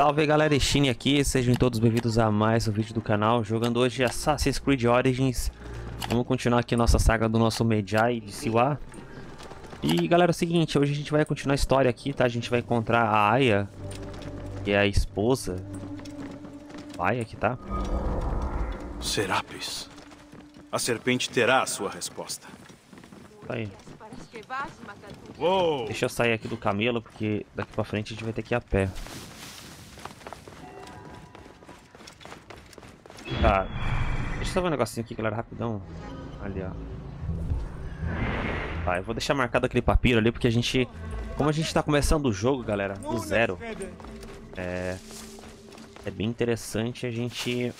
Salve galera, Ichinie aqui, sejam todos bem-vindos a mais um vídeo do canal. Jogando hoje Assassin's Creed Origins. Vamos continuar aqui nossa saga do nosso Medjay de Siwa. E galera, é o seguinte, hoje a gente vai continuar a história aqui, tá? A gente vai encontrar a Aya, que é a esposa Bayek, tá? Serapis, a serpente terá a sua resposta. Tá aí. Uou. Deixa eu sair aqui do camelo, porque daqui pra frente a gente vai ter que ir a pé. Tá, deixa eu só ver um negocinho aqui, galera, rapidão. Ali, ó. Tá, eu vou deixar marcado aquele papiro ali, porque a gente... Como a gente tá começando o jogo, galera, do zero, é bem interessante a gente...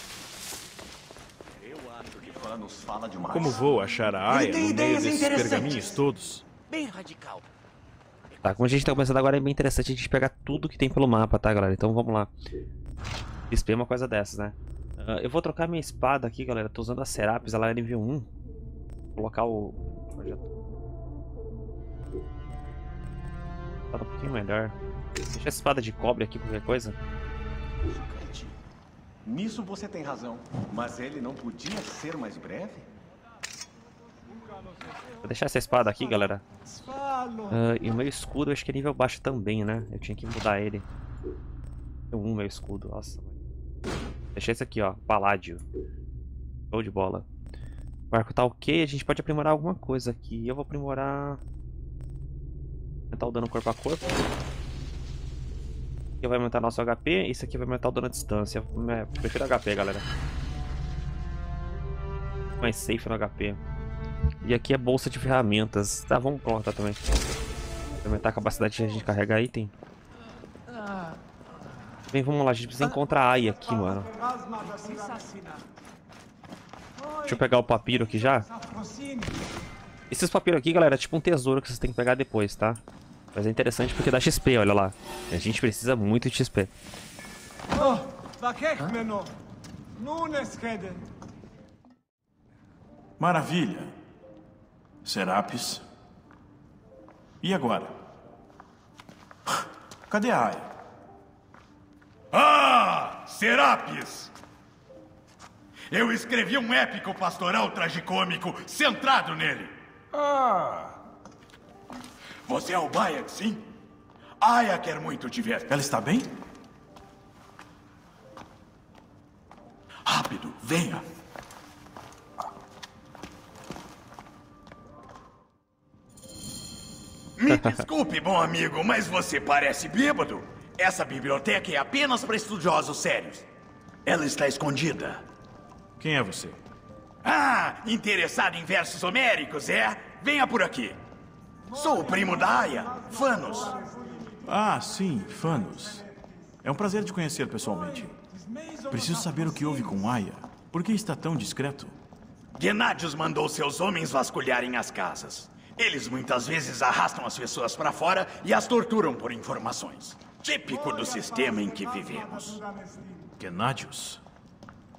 Como vou achar a Aya no meio desses pergaminhos todos? Bem radical. Tá, como a gente tá começando agora, é bem interessante a gente pegar tudo que tem pelo mapa, tá, galera? Então vamos lá. XP é uma coisa dessas, né? Eu vou trocar minha espada aqui, galera. Tô usando a Serapis, ela é nível 1. Vou colocar o... Tá um pouquinho melhor. Deixa a espada de cobre aqui, qualquer coisa. Nisso você tem razão, mas ele não podia ser mais breve? Vou deixar essa espada aqui, galera. E o meu escudo, eu acho que é nível baixo também, né? Eu tinha que mudar ele. Meu escudo, nossa. Deixei esse aqui, ó, paládio. Show de bola. O arco tá ok, a gente pode aprimorar alguma coisa aqui. Eu vou aprimorar... aumentar o dano corpo a corpo. Aqui vai aumentar nosso HP, isso aqui vai aumentar o dano à distância. Eu prefiro HP, galera. Mais safe no HP. E aqui é bolsa de ferramentas. Tá, vamos colocar também. Vai aumentar a capacidade de a gente carregar item. Bem, vamos lá, a gente precisa encontrar a Aya aqui, mano. Deixa eu pegar o papiro aqui já. Esses papiros aqui, galera, é tipo um tesouro que vocês têm que pegar depois, tá? Mas é interessante porque dá XP, olha lá. A gente precisa muito de XP. Maravilha. Serapis. E agora? Cadê a Aya? Ah! Serapis! Eu escrevi um épico pastoral tragicômico centrado nele. Ah! Você é o Bayek, sim? Aya quer muito te ver. Ela está bem? Rápido, venha. Me desculpe, bom amigo, mas você parece bêbado. Essa biblioteca é apenas para estudiosos sérios. Ela está escondida. Quem é você? Ah, interessado em versos homéricos, é? Venha por aqui. Sou o primo da Aya, Phanus. Ah, sim, Phanus. É um prazer te conhecer pessoalmente. Preciso saber o que houve com Aya. Por que está tão discreto? Gennadios mandou seus homens vasculharem as casas. Eles muitas vezes arrastam as pessoas para fora e as torturam por informações. Típico do sistema em que vivemos. Gennadios?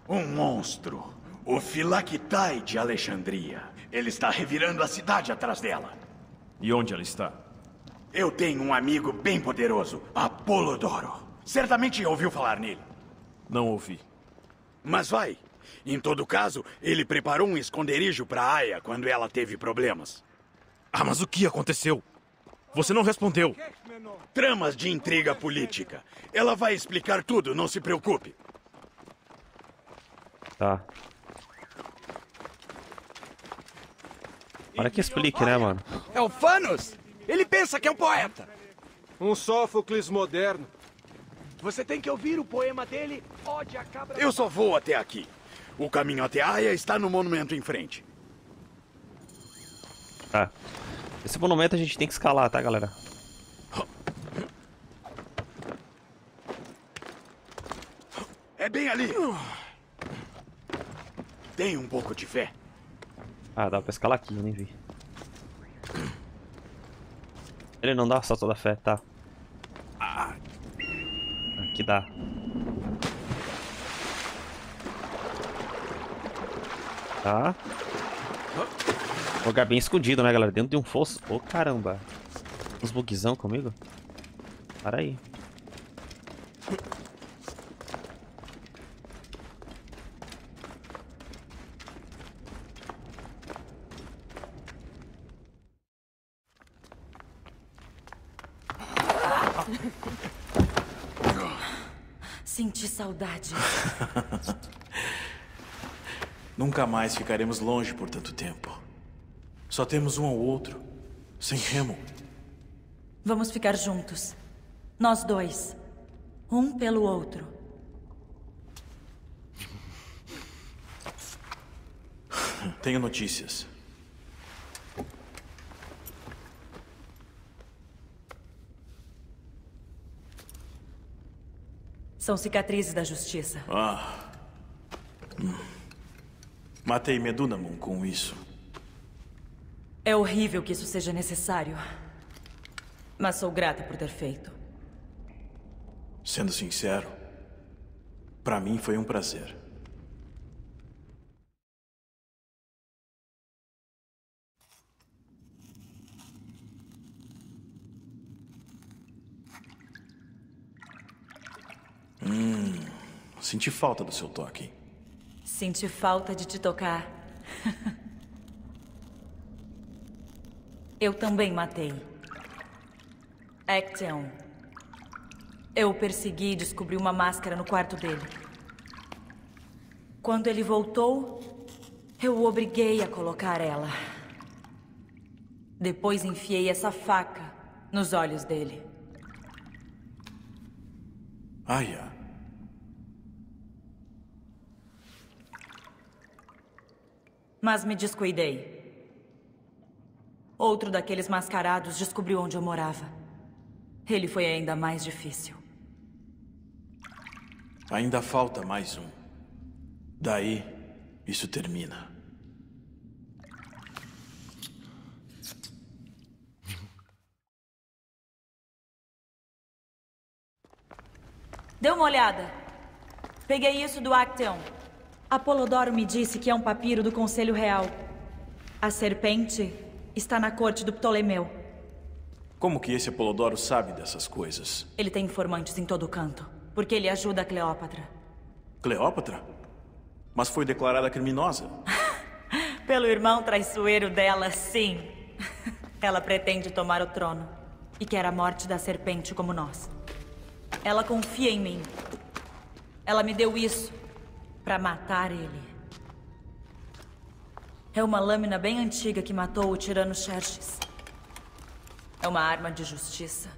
Um monstro. O Philactai de Alexandria. Ele está revirando a cidade atrás dela. E onde ela está? Eu tenho um amigo bem poderoso, Apolodoro. Certamente ouviu falar nele. Não ouvi. Mas vai. Em todo caso, ele preparou um esconderijo para Aya quando ela teve problemas. Ah, mas o que aconteceu? Você não respondeu. Tramas de intriga política. Ela vai explicar tudo, não se preocupe. Tá. Para que explique, né, mano? É o Phanus? Ele pensa que é um poeta. Um Sófocles moderno. Você tem que ouvir o poema dele, Ode a Cabra... Eu só vou até aqui. O caminho até Aya está no monumento em frente. Tá. Esse monumento a gente tem que escalar, tá, galera? É bem ali. Tem um pouco de fé. Ah, dá pra escalar aqui, eu nem vi. Ele não dá o salto da fé, tá? Aqui dá. Tá. Um lugar bem escondido, né, galera? Dentro de um fosso. Ô, caramba. Uns bugzão comigo? Para aí. Senti saudade. Nunca mais ficaremos longe por tanto tempo. Só temos um ao outro, sem remo. Vamos ficar juntos. Nós dois. Um pelo outro. Tenho notícias. São cicatrizes da justiça. Ah. Matei Medunamon com isso. É horrível que isso seja necessário. Mas sou grata por ter feito. Sendo sincero, pra mim foi um prazer. Senti falta do seu toque. Senti falta de te tocar. Eu também matei Aktaion. Eu o persegui e descobri uma máscara no quarto dele. Quando ele voltou, eu o obriguei a colocar ela. Depois enfiei essa faca nos olhos dele. Aya. Mas me descuidei. Outro daqueles mascarados descobriu onde eu morava. Ele foi ainda mais difícil. Ainda falta mais um. Daí, isso termina. Dê uma olhada. Peguei isso do Aktaion. Apolodoro me disse que é um papiro do Conselho Real. A serpente está na corte do Ptolomeu. Como que esse Apolodoro sabe dessas coisas? Ele tem informantes em todo canto, porque ele ajuda a Cleópatra. Cleópatra? Mas foi declarada criminosa? Pelo irmão traiçoeiro dela, sim. Ela pretende tomar o trono e quer a morte da serpente como nós. Ela confia em mim. Ela me deu isso. Pra matar ele. É uma lâmina bem antiga que matou o tirano Xerxes. É uma arma de justiça.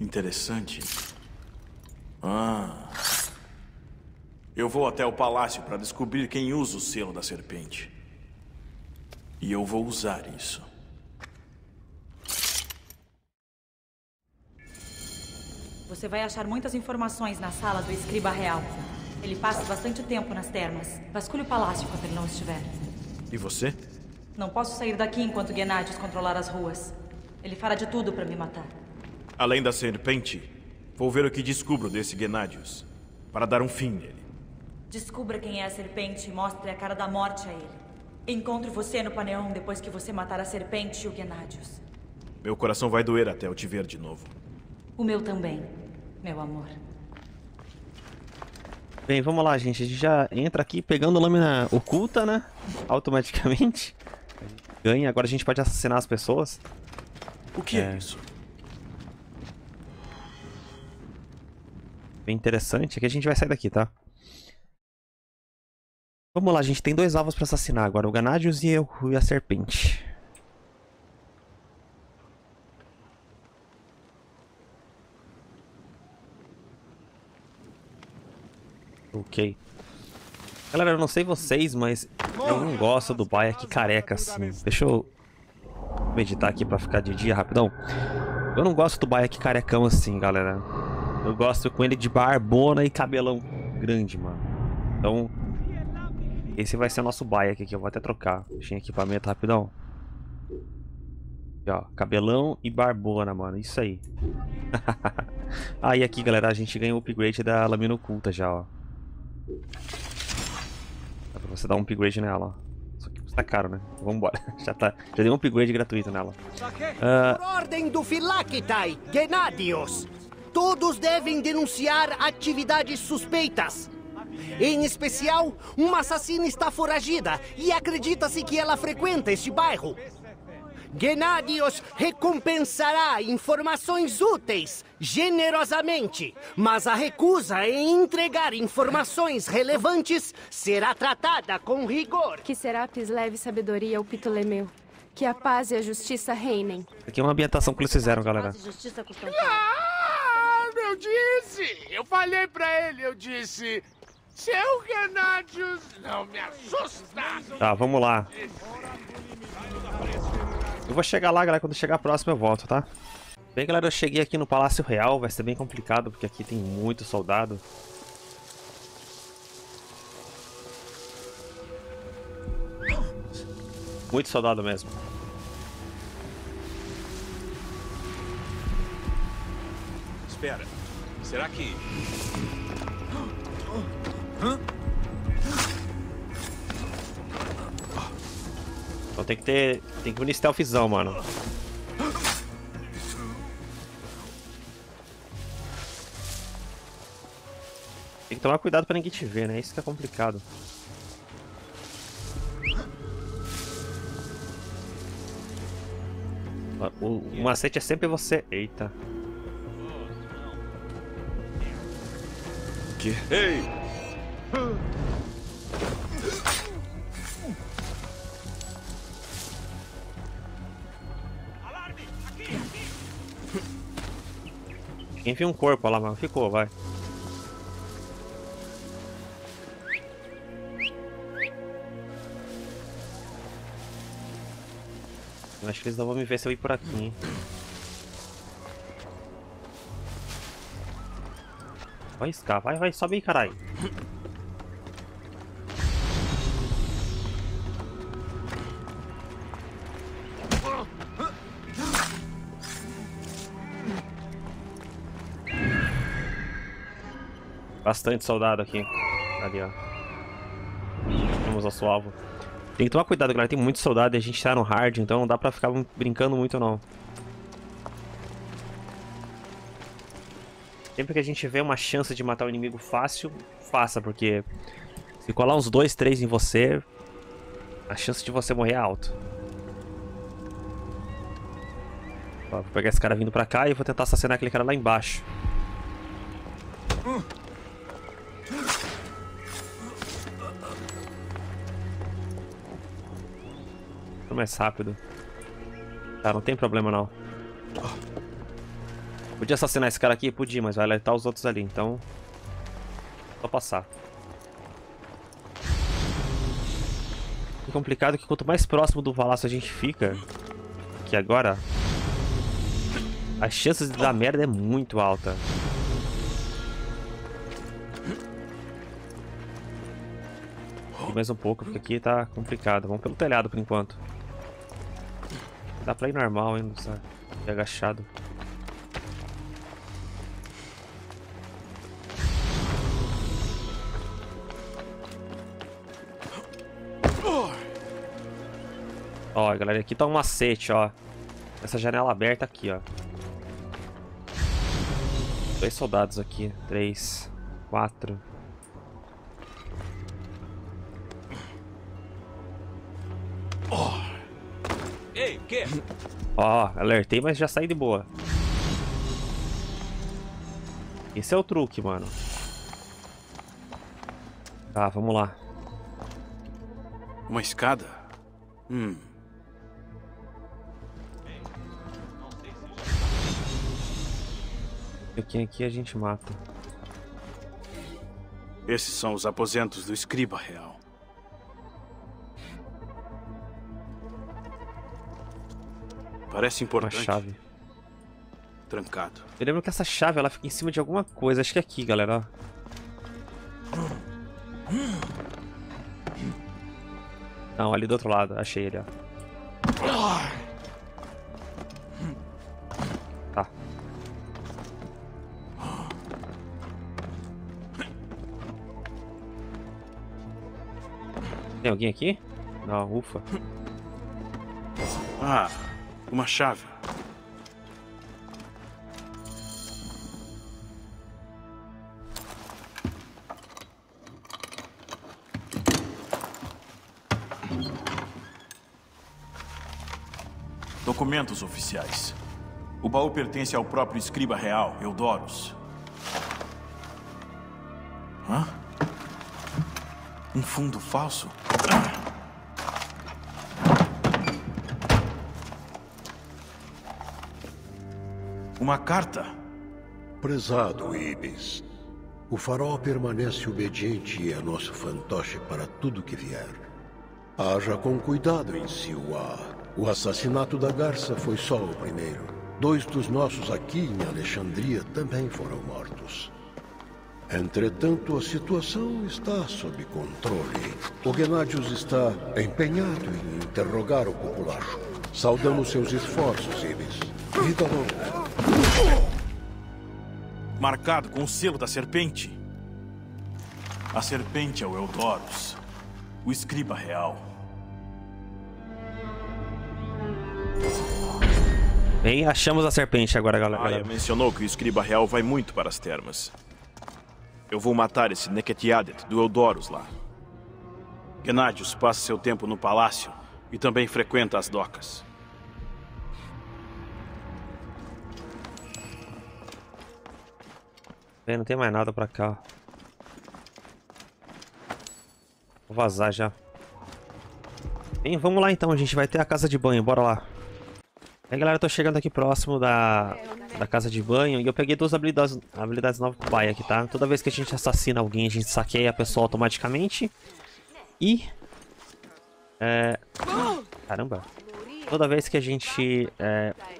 Interessante. Eu vou até o palácio para descobrir quem usa o selo da serpente. E eu vou usar isso. Você vai achar muitas informações na sala do Escriba Real. Ele passa bastante tempo nas termas. Vasculhe o palácio quando ele não estiver. E você? Não posso sair daqui enquanto Gennadios controlar as ruas. Ele fará de tudo para me matar. Além da serpente, vou ver o que descubro desse Gennadios, para dar um fim nele. Descubra quem é a serpente e mostre a cara da morte a ele. Encontro você no Paneon depois que você matar a serpente e o Gennadios. Meu coração vai doer até eu te ver de novo. O meu também, meu amor. Bem, vamos lá, gente. A gente já entra aqui pegando lâmina oculta, né? Automaticamente. Ganha. Agora a gente pode assassinar as pessoas. O que é isso? Bem interessante. Aqui a gente vai sair daqui, tá? Vamos lá, gente. Tem dois alvos pra assassinar agora. O Gennadios e eu e a serpente. Ok. Galera, eu não sei vocês, mas eu não gosto do Bayek careca, assim. Deixa eu meditar aqui pra ficar de dia rapidão. Eu não gosto do Bayek carecão assim, galera. Eu gosto com ele de barbona e cabelão grande, mano. Então... esse vai ser o nosso Bayek aqui, eu vou até trocar. Deixa em equipamento rapidão. Aqui, ó, cabelão e barbona, mano, isso aí. E aqui, galera, a gente ganha o upgrade da lâmina oculta já, ó. Dá pra você dar um upgrade nela, ó. Só que custa caro, né? Vambora, já dei um upgrade gratuito nela. Por ordem do Philactai, Gennadios, todos devem denunciar atividades suspeitas. Em especial, uma assassina está foragida e acredita-se que ela frequenta este bairro. Gennadios recompensará informações úteis generosamente, mas a recusa em entregar informações relevantes será tratada com rigor. Que Serapis leve sabedoria ao Ptolomeu. Que a paz e a justiça reinem. Aqui é uma ambientação que eles fizeram, galera. Ah, eu disse! Eu falei pra ele, eu disse... Seu Gennadios, não me assusta! Tá, vamos lá. Eu vou chegar lá, galera. Quando chegar a próxima eu volto, tá? Bem, galera, eu cheguei aqui no Palácio Real. Vai ser bem complicado, porque aqui tem muito soldado. Muito soldado mesmo. Espera. Será que... Então tem que ter... Tem que unir stealthzão, mano. Tem que tomar cuidado pra ninguém te ver, né? Isso que é complicado. O macete é sempre você... Eita. Que? Ei! Alarme! Aqui, aqui! Quem viu um corpo lá, mano? Ficou, vai. Acho que eles não vão me ver se eu ir por aqui, hein? Vai escar, vai, vai, sobe aí, caralho. Bastante soldado aqui. Ali, ó. Temos nosso alvo. Tem que tomar cuidado, galera. Tem muito soldado e a gente tá no hard, então não dá pra ficar brincando muito, não. Sempre que a gente vê uma chance de matar o inimigo fácil, faça, porque se colar uns 2, 3 em você, a chance de você morrer é alta. Ó, vou pegar esse cara vindo pra cá e vou tentar assassinar aquele cara lá embaixo. Mais rápido. Tá, não tem problema não. Podia assassinar esse cara aqui? Podia, mas vai alertar os outros ali, então... Só passar. O complicado é que quanto mais próximo do palácio a gente fica... Que agora... As chances de dar merda é muito alta. E mais um pouco, porque aqui tá complicado. Vamos pelo telhado por enquanto. Dá pra ir normal, hein? E agachado. Ó, galera, aqui tá um macete, ó. Essa janela aberta aqui, ó. 2 soldados aqui. 3, 4. Ei, que? Ó, alertei, mas já saí de boa. Esse é o truque, mano. Tá, vamos lá. Uma escada? Aqui a gente mata. Esses são os aposentos do Escriba Real. Parece importante. Uma chave. Trancado. Eu lembro que essa chave, ela fica em cima de alguma coisa. Acho que é aqui, galera. Não, ali do outro lado. Achei ele, ó. Tá. Tem alguém aqui? Não, ufa. Ah... Uma chave. documentos oficiais. O baú pertence ao próprio Escriba Real, Eudoros. Hã? Um fundo falso? Uma carta? Prezado Ibis, o farol permanece obediente a nosso fantoche para tudo que vier. Haja com cuidado em Siwa. O assassinato da garça foi só o primeiro. 2 dos nossos aqui em Alexandria também foram mortos. Entretanto, a situação está sob controle. O Gennadios está empenhado em interrogar o populacho. Saudamos seus esforços, Ibis. Vida longa. Marcado com o selo da serpente. A serpente é o Eudoros, o Escriba Real. Bem, achamos a serpente agora, galera. Aya mencionou que o Escriba Real vai muito para as termas. Eu vou matar esse Neketiadet do Eudoros lá. Gennadios passa seu tempo no palácio e também frequenta as docas. Não tem mais nada pra cá. Vou vazar já. Bem, vamos lá então, a gente vai ter a casa de banho, bora lá. Aí galera, eu tô chegando aqui próximo da casa de banho e eu peguei 2 habilidades novas pro Bayek, tá? Toda vez que a gente assassina alguém, a gente saqueia a pessoa automaticamente. E... Caramba. Toda vez que a gente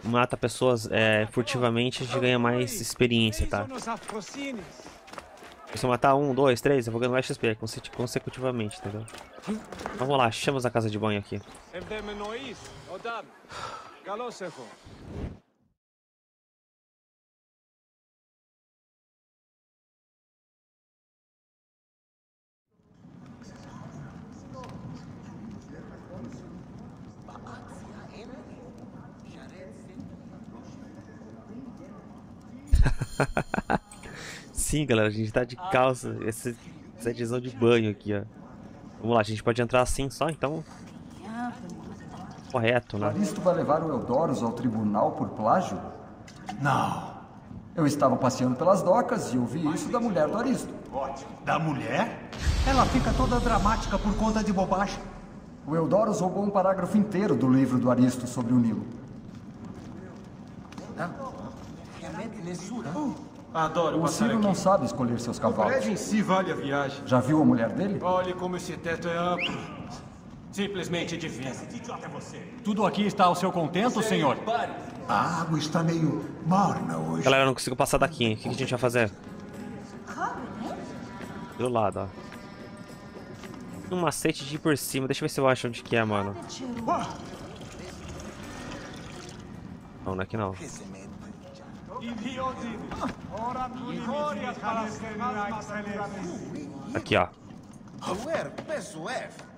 mata pessoas furtivamente, a gente ganha mais experiência, tá? Se eu matar 1, 2, 3, eu vou ganhar mais XP consecutivamente, entendeu? Vamos lá, achamos a casa de banho aqui. Sim, galera, a gente tá de calça. Essa edição de banho aqui, ó. Vamos lá, a gente pode entrar assim só, então. Correto, né? Claristo vai levar o Eudoros ao tribunal por plágio? Não. Eu estava passeando pelas docas e ouvi isso da mulher do Aristo. Ótimo. Da mulher? Ela fica toda dramática por conta de bobagem. O Eudoros roubou um parágrafo inteiro do livro do Aristo sobre o Nilo. Adoro o Ciro aqui. Não sabe escolher seus cavalos. O prédio em si vale a viagem. Já viu a mulher dele? Olhe como esse teto é amplo. Simplesmente divino. Esse idiota é você. Tudo aqui está ao seu contento, senhor? Pare. A água está meio morna hoje. Galera, eu não consigo passar daqui, hein? O que a gente vai fazer? Do lado, ó. Um macete de ir por cima. Deixa eu ver se eu acho onde que é, mano. Não, não é aqui não. Aqui, ó.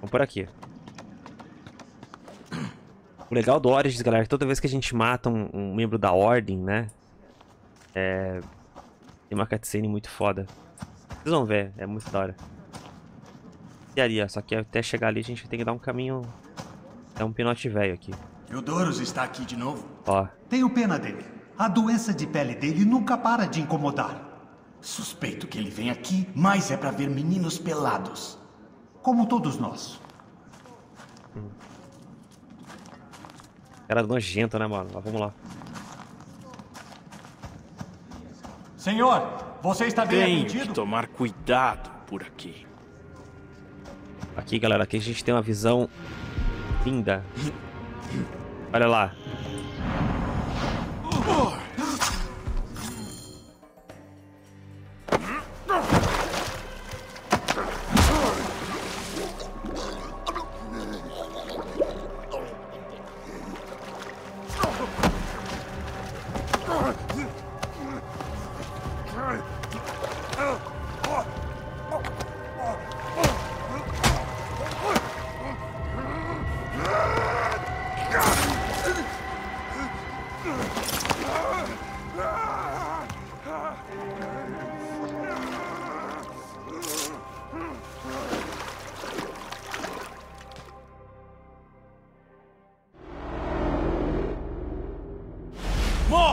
Vamos por aqui. O legal do Origins, galera, é que toda vez que a gente mata um membro da Ordem, né? Tem uma cutscene muito foda. Vocês vão ver, é muito da hora. Só que até chegar ali a gente tem que dar um caminho... É um pinote velho aqui. Eudoros está aqui de novo? Ó. Tenho pena dele. A doença de pele dele nunca para de incomodar. Suspeito que ele vem aqui, mas é pra ver meninos pelados. Como todos nós. Era nojento, né, mano? Mas vamos lá. Senhor, você está bem atendido? Tem que tomar cuidado por aqui. Aqui, galera, aqui a gente tem uma visão linda. Olha lá.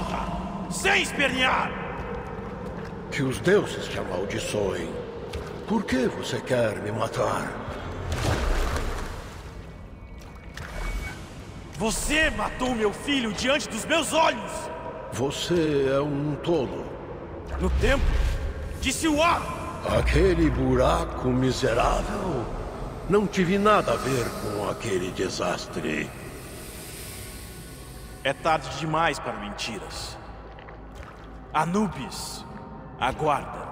honra, sem espernear! Que os deuses te amaldiçoem. Por que você quer me matar? Você matou meu filho diante dos meus olhos! Você é um tolo. No tempo de Siwa! Aquele buraco miserável. Não tive nada a ver com aquele desastre. É tarde demais para mentiras. Anubis, aguarda.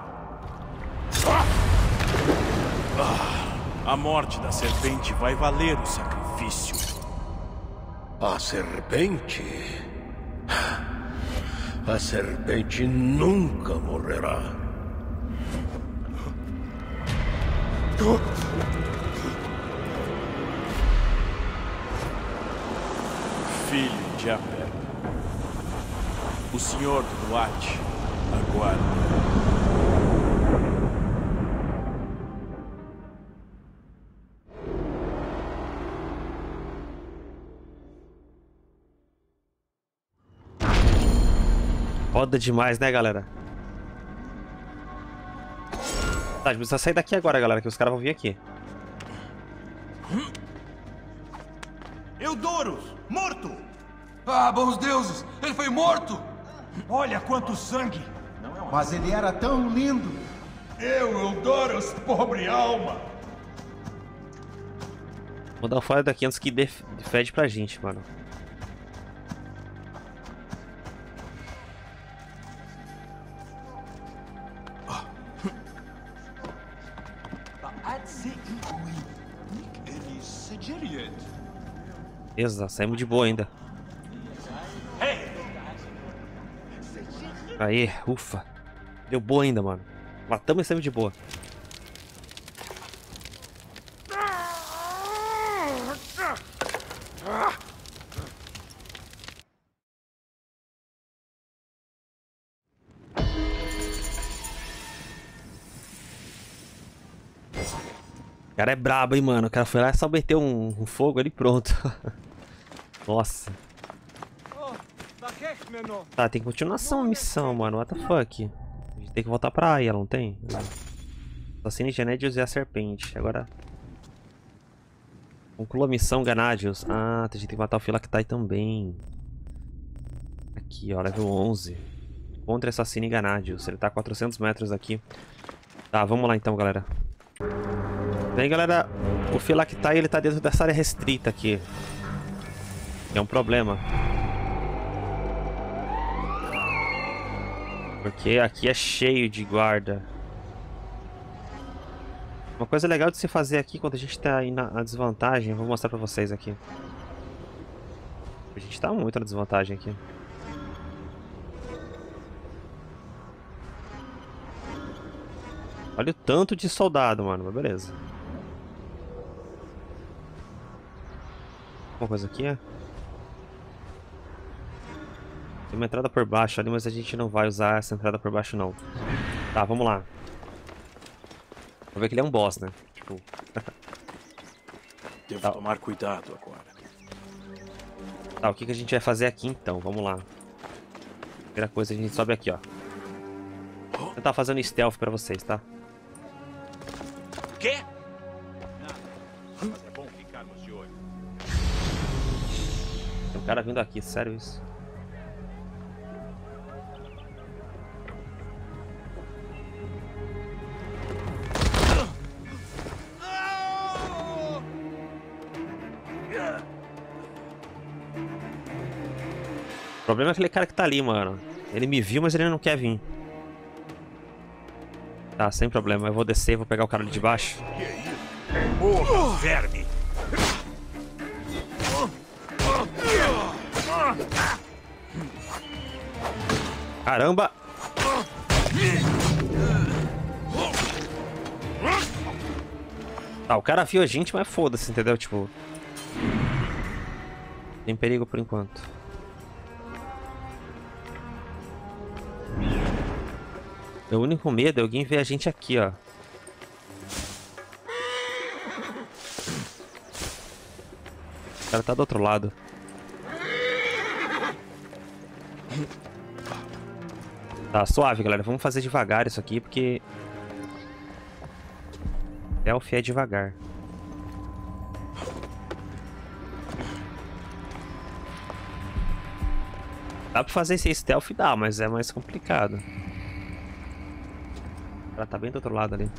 A morte da serpente vai valer o sacrifício. A serpente? A serpente nunca morrerá. Filho de Apé, o senhor do Duat aguarda. Foda demais, né, galera? Tá, a gente precisa sair daqui agora, galera, que os caras vão vir aqui. Eudoros! Morto! Ah, bons deuses! Ele foi morto! Olha quanto sangue! Mas ele era tão lindo! Eudoros, pobre alma! Vou dar fora daqui antes que fede pra gente, mano. Beleza, saímos de boa ainda. Aí, ufa. Deu boa ainda, mano. Matamos e saímos de boa. O cara é brabo, hein, mano. O cara foi lá e só meteu um fogo ali, pronto. Nossa. Tá, tem continuação a missão, mano. What the fuck? A gente tem que voltar pra Aya, não tem? Assassine Gennadios e a serpente. Agora... conclua a missão, Gennadios. Ah, a gente tem que matar o Philactai também. Aqui, ó. Level 11. Contra assassine Gennadios. Ele tá a 400 metros aqui. Tá, vamos lá então, galera. Bem, galera, o Philactai, ele tá dentro dessa área restrita aqui. É um problema. Porque aqui é cheio de guarda. Uma coisa legal de se fazer aqui, quando a gente tá aí na desvantagem, vou mostrar pra vocês aqui. A gente tá muito na desvantagem aqui. Olha o tanto de soldado, mano, mas beleza. Alguma coisa aqui, é? Tem uma entrada por baixo ali, mas a gente não vai usar essa entrada por baixo, não. Tá, vamos lá. Vou ver que ele é um boss, né? Tipo... devo tomar cuidado agora. Tá, o que a gente vai fazer aqui, então? Vamos lá. Primeira coisa, a gente sobe aqui, ó. Vou tentar fazendo stealth pra vocês, tá? Quê? Mas é bom ficarmos de olho. Tem um cara vindo aqui, sério isso? O problema é aquele cara que tá ali, mano. Ele me viu, mas ele não quer vir. Tá, sem problema. Eu vou descer, vou pegar o cara ali de baixo. Morra, verme! Caramba! Tá, o cara viu a gente, mas foda-se, entendeu? Tipo... tem perigo por enquanto. Meu único medo é alguém ver a gente aqui, ó. O cara tá do outro lado. Tá suave, galera. Vamos fazer devagar isso aqui, porque... Delphi é devagar. Dá pra fazer sem stealth, dá, mas é mais complicado. Ela tá bem do outro lado ali.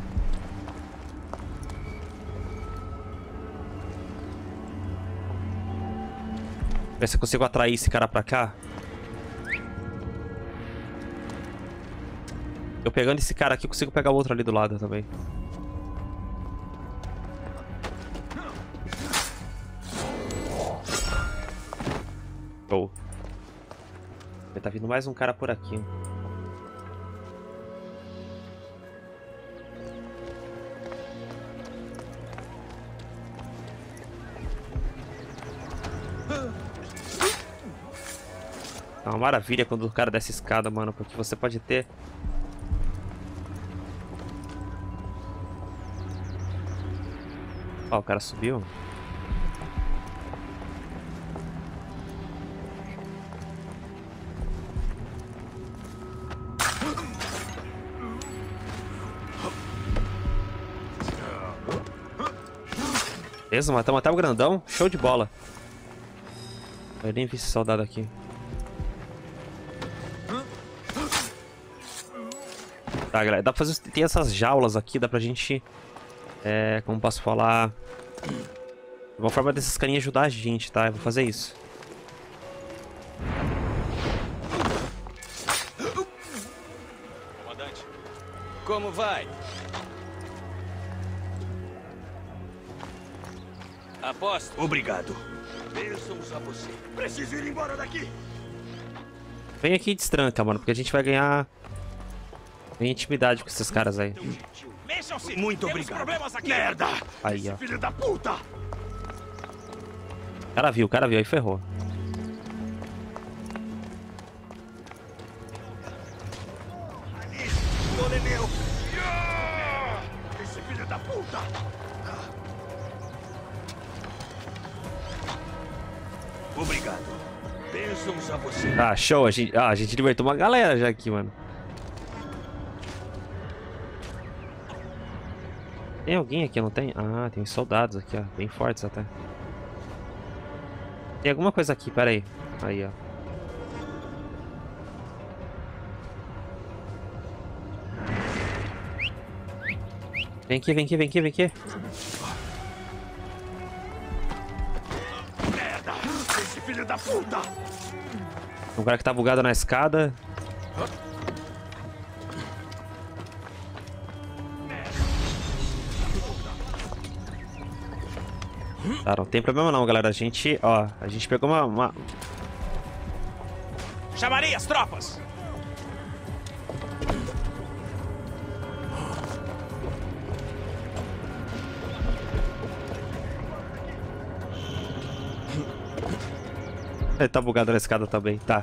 Ver se eu consigo atrair esse cara pra cá. Eu pegando esse cara aqui, eu consigo pegar o outro ali do lado também. Show. Tá vindo mais um cara por aqui. É uma maravilha quando o cara desce escada, mano, porque você pode ter... Ó, o cara subiu. Beleza, matamos até o grandão. Show de bola. Eu nem vi esse soldado aqui. Tá, galera. Dá pra fazer... Tem essas jaulas aqui. Dá pra gente... É... Como posso falar... Uma forma desses carinhas ajudar a gente, tá? Eu vou fazer isso. Comandante. Como vai? Aposto. Obrigado. Bênçãos a você. Preciso ir embora daqui. Vem aqui e destranca, mano, porque a gente vai ganhar intimidade com esses caras aí. Mexam-se. Muito obrigado. Merda. Aí, ó. Filho da puta. O cara viu, aí ferrou. Esse filho da puta. Obrigado. Bênçãos a você. Ah, show. A gente libertou uma galera já aqui, mano. Tem alguém aqui, não tem? Ah, tem soldados aqui, ó. Bem fortes até. Tem alguma coisa aqui, pera aí. Aí, ó. Vem aqui, vem aqui, vem aqui, vem aqui. Filho da puta! O cara que tá bugado na escada. Tá, não tem problema não, galera. A gente, ó, a gente pegou uma... Chamarei as tropas! Ele tá bugado na escada também, tá.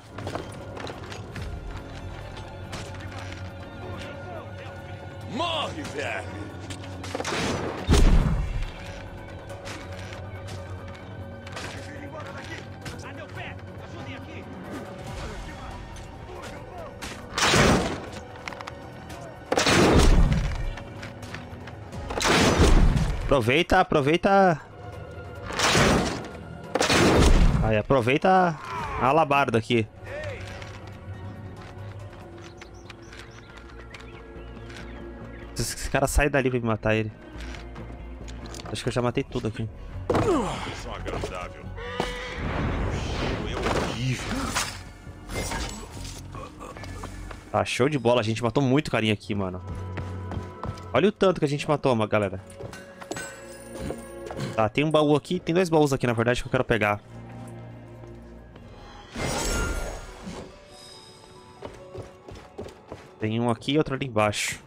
Morre, velho! Aproveita, aproveita... Aí, aproveita a alabarda aqui. Esse cara sai dali pra me matar ele. Acho que eu já matei tudo aqui. Tá, show de bola. A gente matou muito carinha aqui, mano. Olha o tanto que a gente matou, galera. Tá, tem um baú aqui. Tem dois baús aqui, na verdade, que eu quero pegar. Tem um aqui e outro ali embaixo.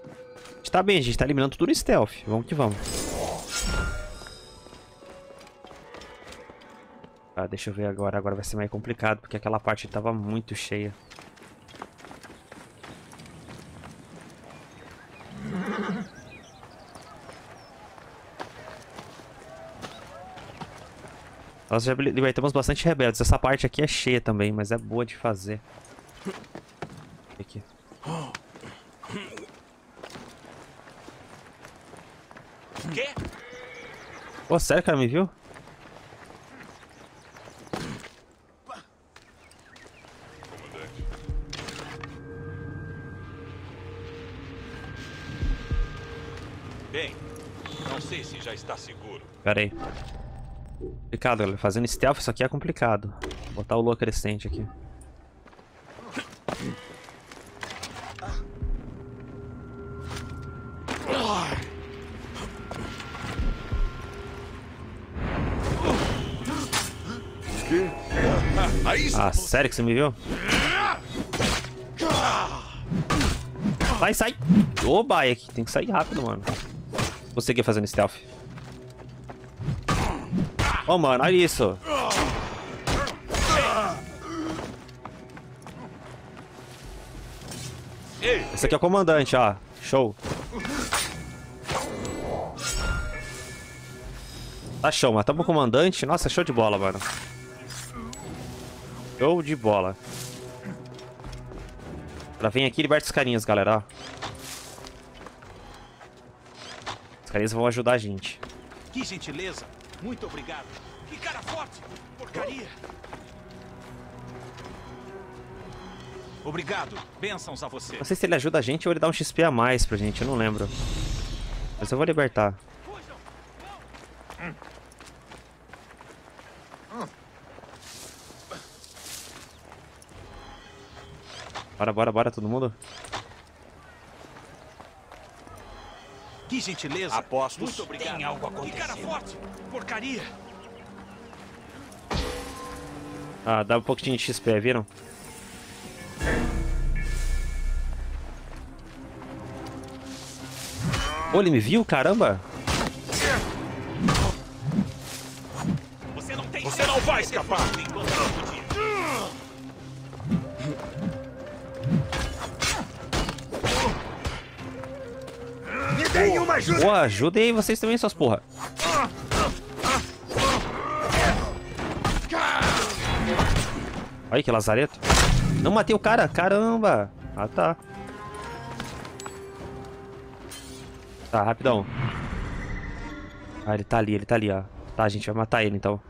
A gente tá bem, a gente tá eliminando tudo no stealth. Vamos que vamos. Ah, deixa eu ver agora. Agora vai ser mais complicado, porque aquela parte tava muito cheia. Nós já libertamos bastante rebeldes. Essa parte aqui é cheia também, mas é boa de fazer. Aqui. O quê? Pô, sério, cara, me viu? Bem, não sei se já está seguro. Pera aí. Complicado, galera. Fazendo stealth isso aqui é complicado. Vou botar o lua crescente aqui. Ah, sério que você me viu? Vai, sai! Ô, Bayek, tem que sair rápido, mano. Você que é fazendo stealth. Ô, mano, olha isso. Esse aqui é o comandante, ó. Show. Tá show, matamos o comandante. Nossa, show de bola, mano. Show de bola. Ela vem aqui e liberta os carinhas, galera, ó. Os caras vão ajudar a gente. Que gentileza. Muito obrigado. Que cara forte. Porcaria. Obrigado. Bênçãos a você. Não sei se ele ajuda a gente ou ele dá um XP a mais pra gente. Eu não lembro. Mas eu vou libertar. Bora, bora, bora, todo mundo. Que gentileza. Aposto. Muito obrigado. Tem algo acontecendo. Que cara forte. Porcaria. Ah, dá um pouquinho de XP, viram? Oh, ele me viu, caramba. Você não vai escapar. Boa, ajuda aí vocês também, suas porra. Olha que lazareto. Não matei o cara, caramba. Ah, tá. Tá, rapidão. Ah, ele tá ali, ó. Tá, a gente vai matar ele, então.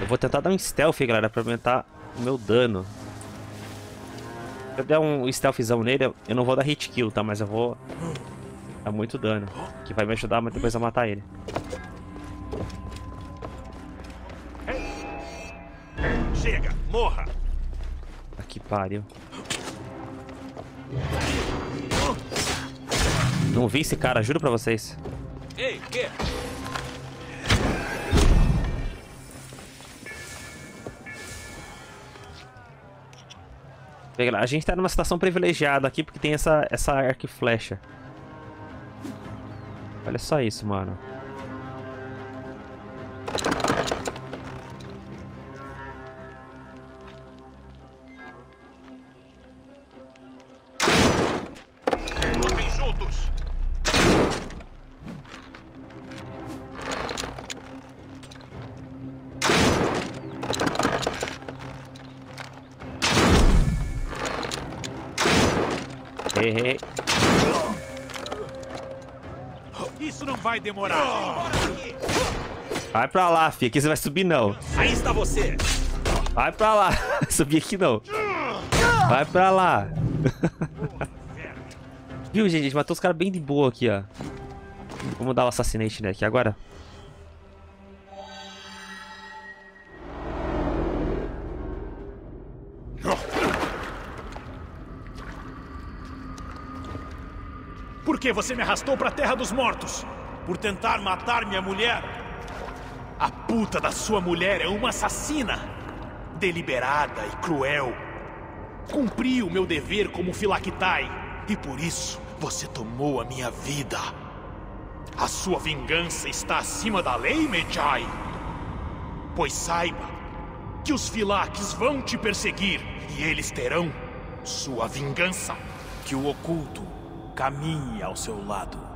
Eu vou tentar dar um stealth, galera, pra aumentar o meu dano. Se eu der um stealthzão nele, eu não vou dar hit kill, tá? Mas eu vou... Dá muito dano, que vai me ajudar depois a matar ele. Chega, morra. Ah, que pariu. Não vi esse cara, juro pra vocês. Ei, que? A gente tá numa situação privilegiada aqui porque tem essa arco e flecha. Olha só isso, mano. Lutem juntos. Errei. Isso não vai demorar. Vai pra lá, filho. Aqui você vai subir, não. Aí está você. Vai pra lá. Subir aqui, não. Vai pra lá. Viu, gente? A gente matou os caras bem de boa aqui, ó. Vamos dar o assassinate nele aqui agora. Por que você me arrastou pra terra dos mortos? Por tentar matar minha mulher? A puta da sua mulher é uma assassina! Deliberada e cruel. Cumpri o meu dever como Philactai, e por isso você tomou a minha vida. A sua vingança está acima da lei, Medjay. Pois saiba que os Philactes vão te perseguir, e eles terão sua vingança. Que o oculto caminhe ao seu lado.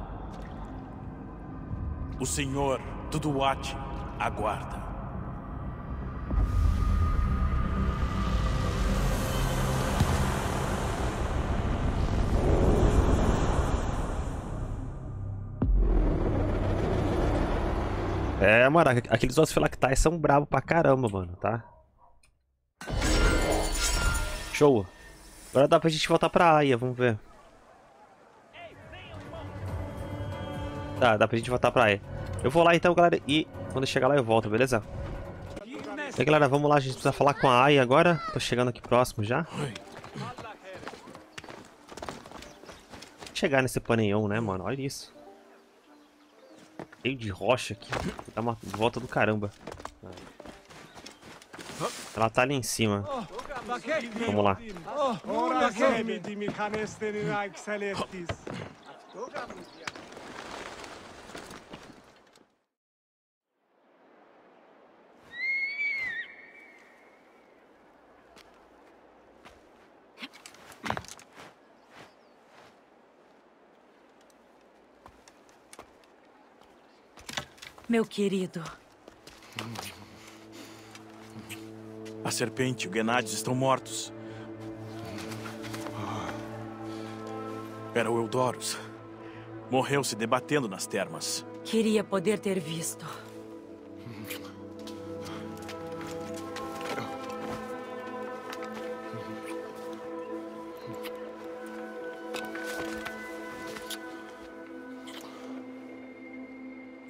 O senhor do Duat aguarda. É, mano, aqueles nossos Philactai são bravos pra caramba, mano, tá? Show. Agora dá pra gente voltar pra Aya, vamos ver. Tá, dá pra gente voltar pra Aya. Eu vou lá então, galera, e quando eu chegar lá eu volto, beleza? Então, galera, vamos lá, a gente precisa falar com a Aya agora. Tô chegando aqui próximo já. Chegar nesse paneião, né, mano? Olha isso. Cheio de rocha aqui. Dá uma volta do caramba. Ela tá ali em cima. Vamos lá. Meu querido. A serpente e o Gennadios estão mortos. Era o Eudoros. Morreu se debatendo nas termas. Queria poder ter visto.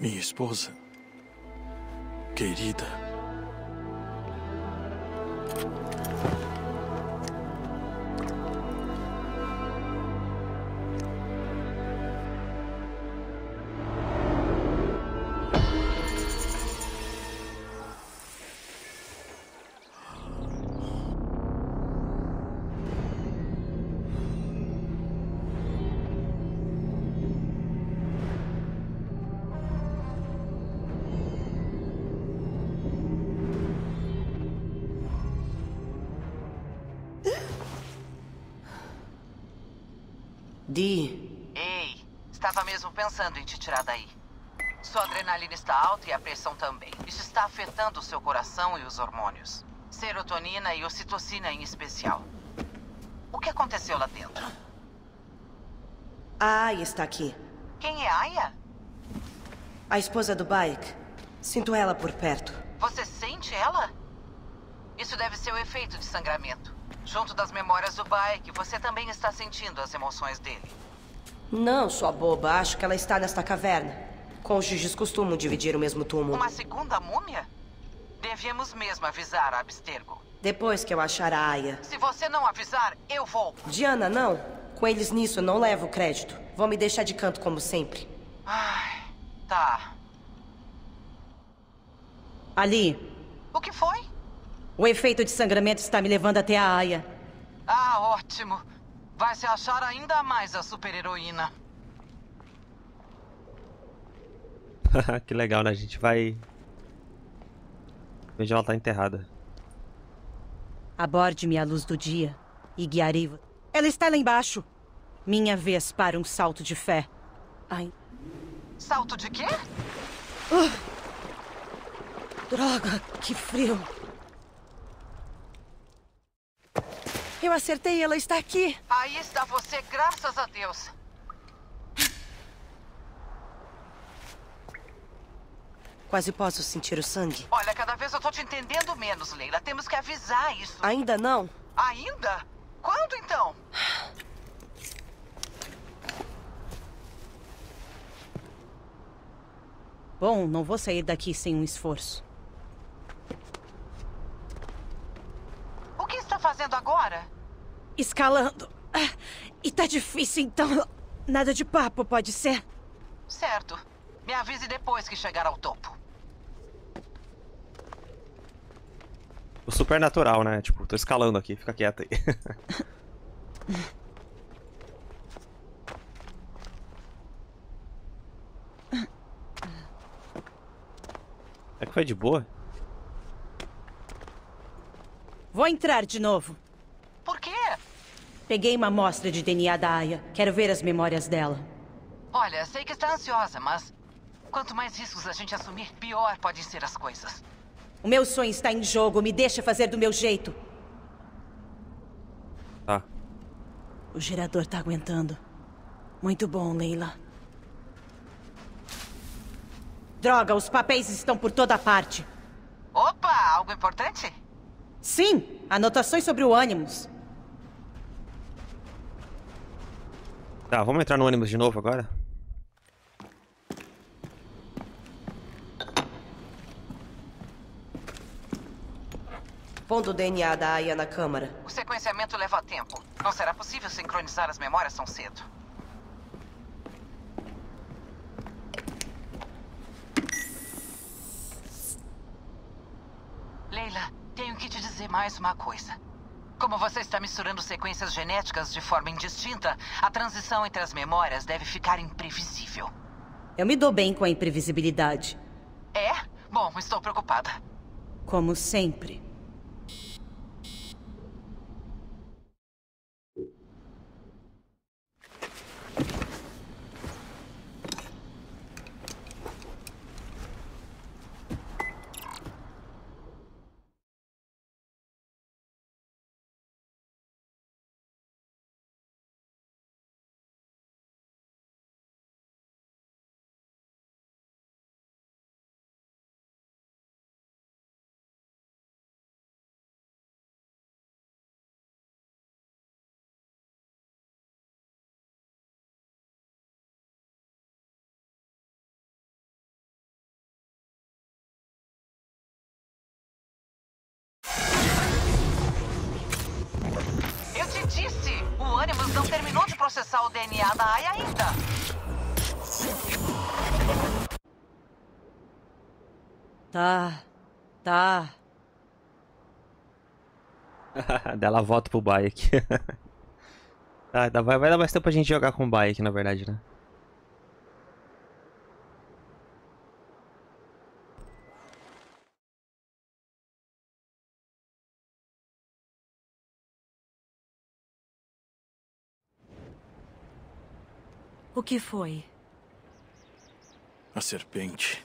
Minha esposa, querida. Ei, estava mesmo pensando em te tirar daí. Sua adrenalina está alta e a pressão também. Isso está afetando o seu coração e os hormônios. Serotonina e ocitocina em especial. O que aconteceu lá dentro? A Aya está aqui. Quem é Aya? A esposa do Bayek. Sinto ela por perto. Você sente ela? Isso deve ser o efeito de sangramento. Junto das memórias do Bayek, você também está sentindo as emoções dele. Não, sua boba. Acho que ela está nesta caverna. Cônjuges costumam dividir o mesmo túmulo. Uma segunda múmia? Devíamos mesmo avisar a Abstergo. Depois que eu achar a Aya. Se você não avisar, eu vou. Diana, não. Com eles nisso, não levo crédito. Vão me deixar de canto como sempre. Ai, tá. Ali. O que foi? O efeito de sangramento está me levando até a Aya. Ah, ótimo. Vai se achar ainda mais a super-heroína. Que legal, né? A gente vai... Veja, ela tá enterrada. Aborde-me à luz do dia e guiarei... Ela está lá embaixo. Minha vez para um salto de fé. Ai... Salto de quê? Droga, que frio. Eu acertei, ela está aqui. Aí está você, graças a Deus. Quase posso sentir o sangue. Olha, cada vez eu tô te entendendo menos, Leila. Temos que avisar isso. Ainda não. Ainda? Quando então? Bom, não vou sair daqui sem um esforço. O que está fazendo agora? Escalando. E tá difícil, então. Nada de papo, pode ser? Certo. Me avise depois que chegar ao topo. O supernatural, né? Tipo, tô escalando aqui. Fica quieta aí. É que foi de boa? Vou entrar de novo. Por quê? Peguei uma amostra de DNA da Aya. Quero ver as memórias dela. Olha, sei que está ansiosa, mas... Quanto mais riscos a gente assumir, pior podem ser as coisas. O meu sonho está em jogo. Me deixa fazer do meu jeito. Tá. O gerador tá aguentando. Muito bom, Leila. Droga, os papéis estão por toda parte. Opa, algo importante? Sim, anotações sobre o Animus. Tá, vamos entrar no Animus de novo agora? Pondo o DNA da Aya na câmara. O sequenciamento leva tempo. Não será possível sincronizar as memórias tão cedo. Leila, tenho que te dizer mais uma coisa. Como você está misturando sequências genéticas de forma indistinta, a transição entre as memórias deve ficar imprevisível. Eu me dou bem com a imprevisibilidade. É? Bom, estou preocupada. Como sempre. O Animus não terminou de processar o DNA da Aya ainda. Tá. Daí ela volta pro Bayek. Vai dar mais tempo pra gente jogar com o Bayek, na verdade, né? O que foi? A serpente.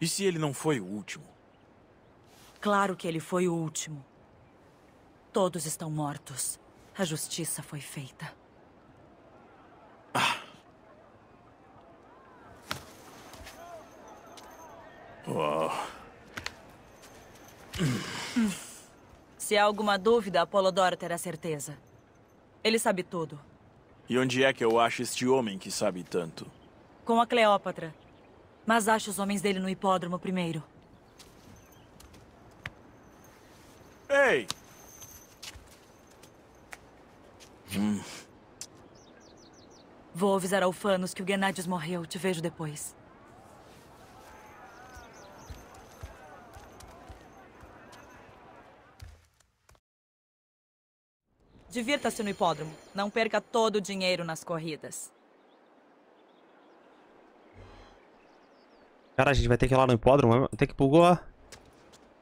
E se ele não foi o último? Claro que ele foi o último. Todos estão mortos. A justiça foi feita. Se há alguma dúvida, Apolodoro terá certeza. Ele sabe tudo. E onde é que eu acho este homem que sabe tanto? Com a Cleópatra. Mas acho os homens dele no hipódromo primeiro. Ei! Vou avisar ao Phanus que o Gennadios morreu. Te vejo depois. Divirta-se no hipódromo. Não perca todo o dinheiro nas corridas. Cara, a gente vai ter que ir lá no hipódromo. Tem que ir pro Goa.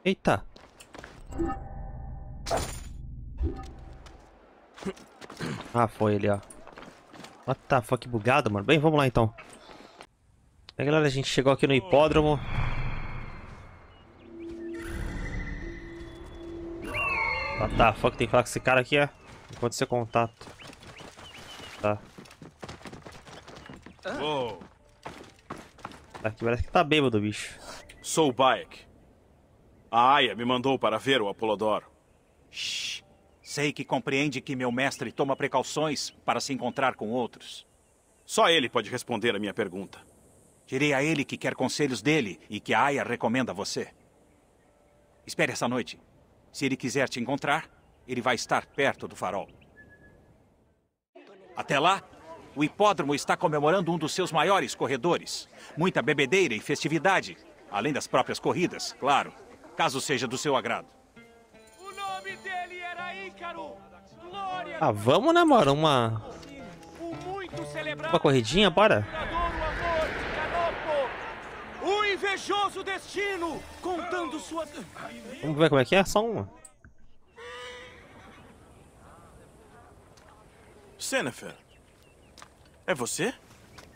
Eita. Ah, foi ele, ó. What the fuck, bugado, mano. Bem, vamos lá, então. Aí, galera, a gente chegou aqui no hipódromo. What the fuck, tem que falar com esse cara aqui, ó. Pode ser contato. Tá. Aqui parece que tá bêbado, bicho. Sou o Bayek. A Aya me mandou para ver o Apolodoro. Shhh. Sei que compreende que meu mestre toma precauções para se encontrar com outros. Só ele pode responder a minha pergunta. Direi a ele que quer conselhos dele e que a Aya recomenda a você. Espere essa noite. Se ele quiser te encontrar... ele vai estar perto do farol. Até lá, o hipódromo está comemorando um dos seus maiores corredores. Muita bebedeira e festividade, além das próprias corridas, claro, caso seja do seu agrado. O nome dele era Ícaro. Glória... Ah, vamos, né, mano? Uma corridinha, bora. O invejoso destino contando sua... Vamos ver como é que é? Só uma. Senefer, é você?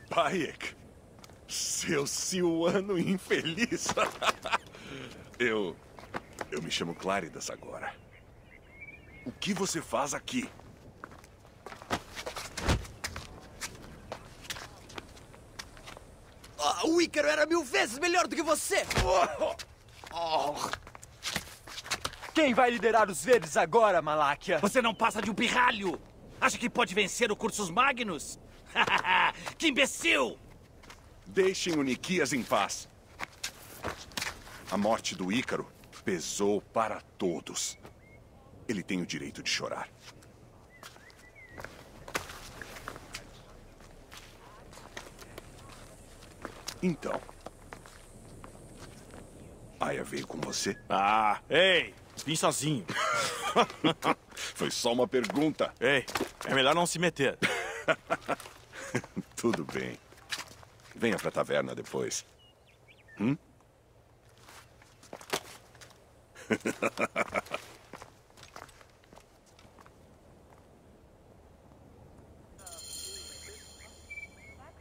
Bayek, seu siwano infeliz. Eu me chamo Claridas agora. O que você faz aqui? O Ícaro era 1000 vezes melhor do que você! Quem vai liderar os verdes agora, Maláquia? Você não passa de um pirralho! Acha que pode vencer o Cursus Magnus? Que imbecil! Deixem o Nikias em paz. A morte do Ícaro pesou para todos. Ele tem o direito de chorar. Então... Aya veio com você? Ah, ei! Vim sozinho. Foi só uma pergunta. Ei, é melhor não se meter. Tudo bem. Venha pra taverna depois.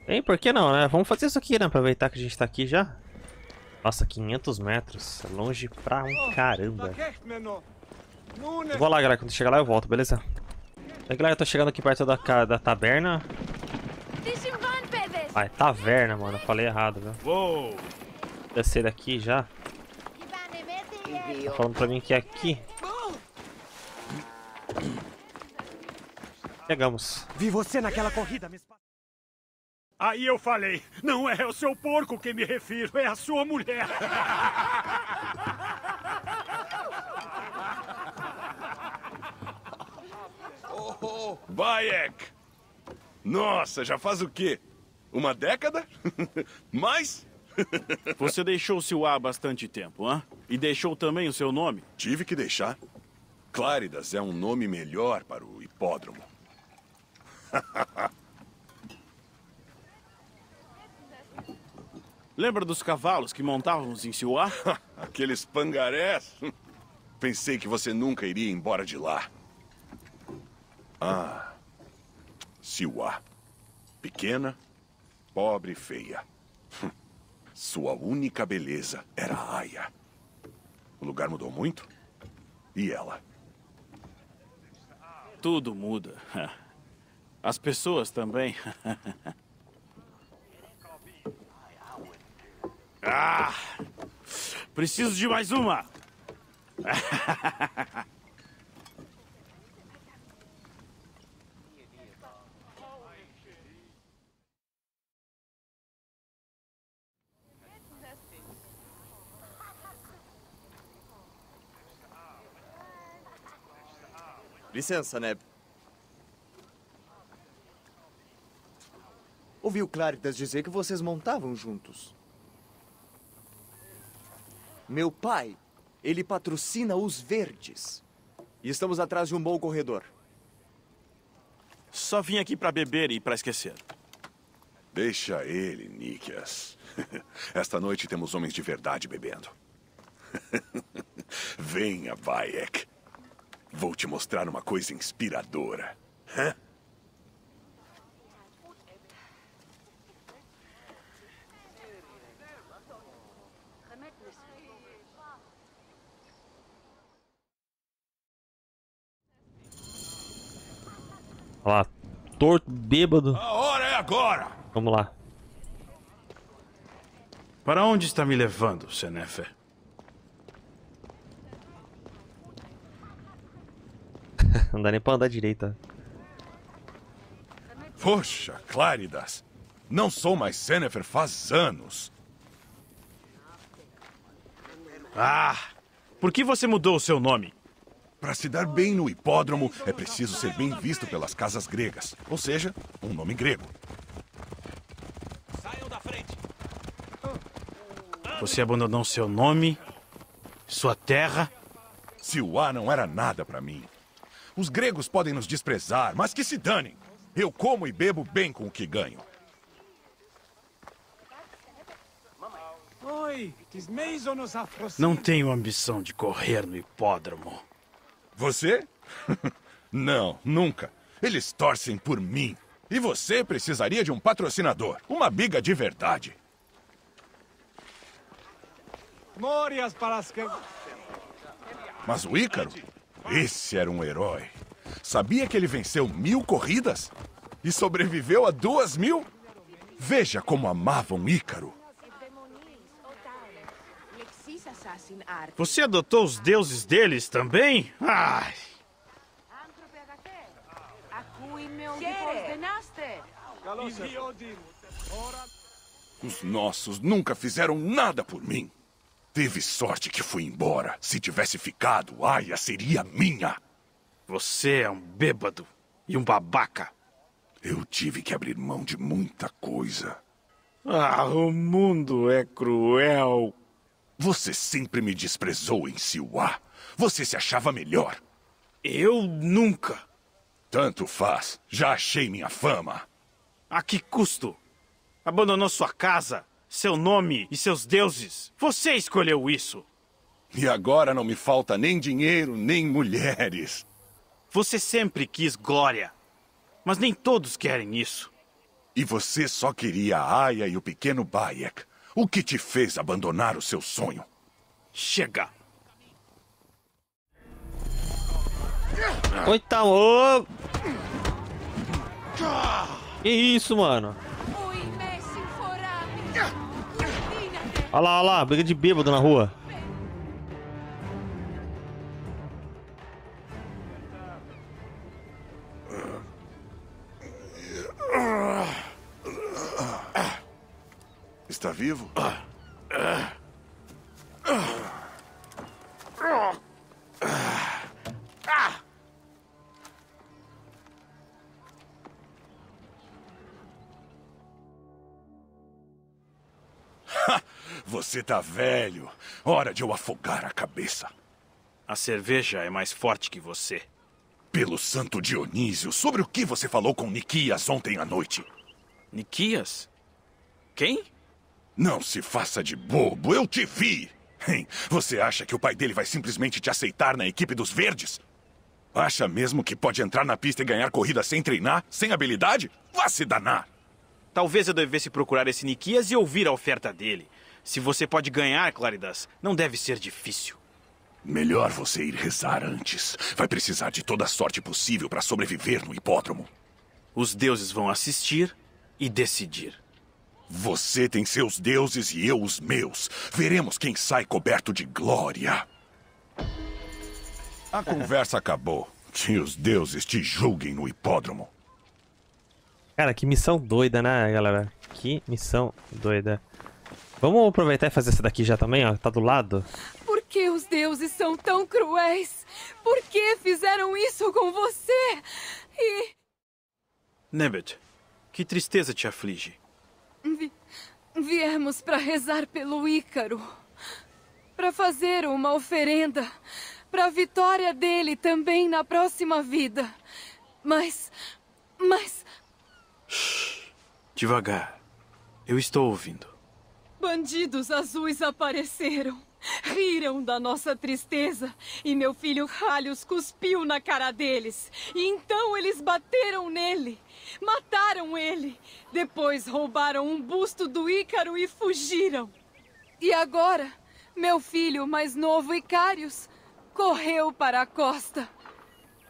Ei, por que não, né? Vamos fazer isso aqui, né? Aproveitar que a gente tá aqui já. Nossa, 500 metros. Longe pra um caramba. Eu vou lá, galera. Quando chegar lá, eu volto, beleza? Aí, galera, eu tô chegando aqui perto da taberna. Ah, é taverna, mano. Falei errado, viu? Descer daqui já. Tá falando pra mim que é aqui. Chegamos. Vi você naquela corrida, me espalhou. Aí eu falei, não é o seu porco que me refiro, é a sua mulher. Bayek! Nossa, já faz o quê? Uma década? Mais? Você deixou o Siwa há bastante tempo, hã? E deixou também o seu nome? Tive que deixar. Claridas é um nome melhor para o hipódromo. Lembra dos cavalos que montávamos em Siwa? Aqueles pangarés. Pensei que você nunca iria embora de lá. Ah, Siwa. Pequena, pobre e feia. Sua única beleza era a Aya. O lugar mudou muito? E ela? Tudo muda. As pessoas também. Ah! Preciso de mais uma! Licença, Neb. Ouvi o Claridas dizer que vocês montavam juntos. Meu pai, ele patrocina os verdes. E estamos atrás de um bom corredor. Só vim aqui pra beber e pra esquecer. Deixa ele, Nikias. Esta noite temos homens de verdade bebendo. Venha, Bayek. Vou te mostrar uma coisa inspiradora. Hã? Olha lá, torto, bêbado. A hora é agora! Vamos lá. Para onde está me levando, Senefer? Não dá nem pra andar direita. Poxa, Claridas. Não sou mais Senefer faz anos. Ah! Por que você mudou o seu nome? Para se dar bem no hipódromo, é preciso ser bem visto pelas casas gregas. Ou seja, um nome grego. Saiam da frente. Você abandonou seu nome, sua terra. Siwa não era nada para mim. Os gregos podem nos desprezar, mas que se danem. Eu como e bebo bem com o que ganho. Não tenho ambição de correr no hipódromo. Você? Não, nunca. Eles torcem por mim. E você precisaria de um patrocinador. Uma biga de verdade. Mas o Ícaro? Esse era um herói. Sabia que ele venceu 1000 corridas? E sobreviveu a 2000? Veja como amavam Ícaro. Você adotou os deuses deles também? Ai! Os nossos nunca fizeram nada por mim. Teve sorte que fui embora. Se tivesse ficado, Aya seria minha. Você é um bêbado e um babaca. Eu tive que abrir mão de muita coisa. Ah, o mundo é cruel. Você sempre me desprezou em Siwa. Você se achava melhor. Eu nunca. Tanto faz. Já achei minha fama. A que custo? Abandonou sua casa, seu nome e seus deuses. Você escolheu isso. E agora não me falta nem dinheiro, nem mulheres. Você sempre quis glória. Mas nem todos querem isso. E você só queria a Aya e o pequeno Bayek. O que te fez abandonar o seu sonho? Chega! Oita, ô! Que isso, mano? Olha lá, briga de bêbado na rua. Está vivo? Você tá velho. Hora de eu afogar a cabeça. A cerveja é mais forte que você. Pelo santo Dionísio, sobre o que você falou com Nikias ontem à noite? Nikias? Quem? Não se faça de bobo, eu te vi! Hein? Você acha que o pai dele vai simplesmente te aceitar na equipe dos Verdes? Acha mesmo que pode entrar na pista e ganhar corrida sem treinar, sem habilidade? Vá se danar! Talvez eu devesse procurar esse Nikias e ouvir a oferta dele. Se você pode ganhar, Claridas, não deve ser difícil. Melhor você ir rezar antes. Vai precisar de toda a sorte possível para sobreviver no hipódromo. Os deuses vão assistir e decidir. Você tem seus deuses e eu os meus. Veremos quem sai coberto de glória. A conversa acabou. Que os deuses te julguem no hipódromo. Cara, que missão doida, né, galera? Que missão doida. Vamos aproveitar e fazer essa daqui já também, ó. Tá do lado. Por que os deuses são tão cruéis? Por que fizeram isso com você? E... Nebet, que tristeza te aflige. Viemos para rezar pelo Ícaro, para fazer uma oferenda, para a vitória dele também na próxima vida. Mas... Shhh, devagar, eu estou ouvindo. Bandidos azuis apareceram, riram da nossa tristeza e meu filho Halius cuspiu na cara deles. E então eles bateram nele. Mataram ele. Depois roubaram um busto do Ícaro e fugiram. E agora, meu filho mais novo, Icarius, correu para a costa,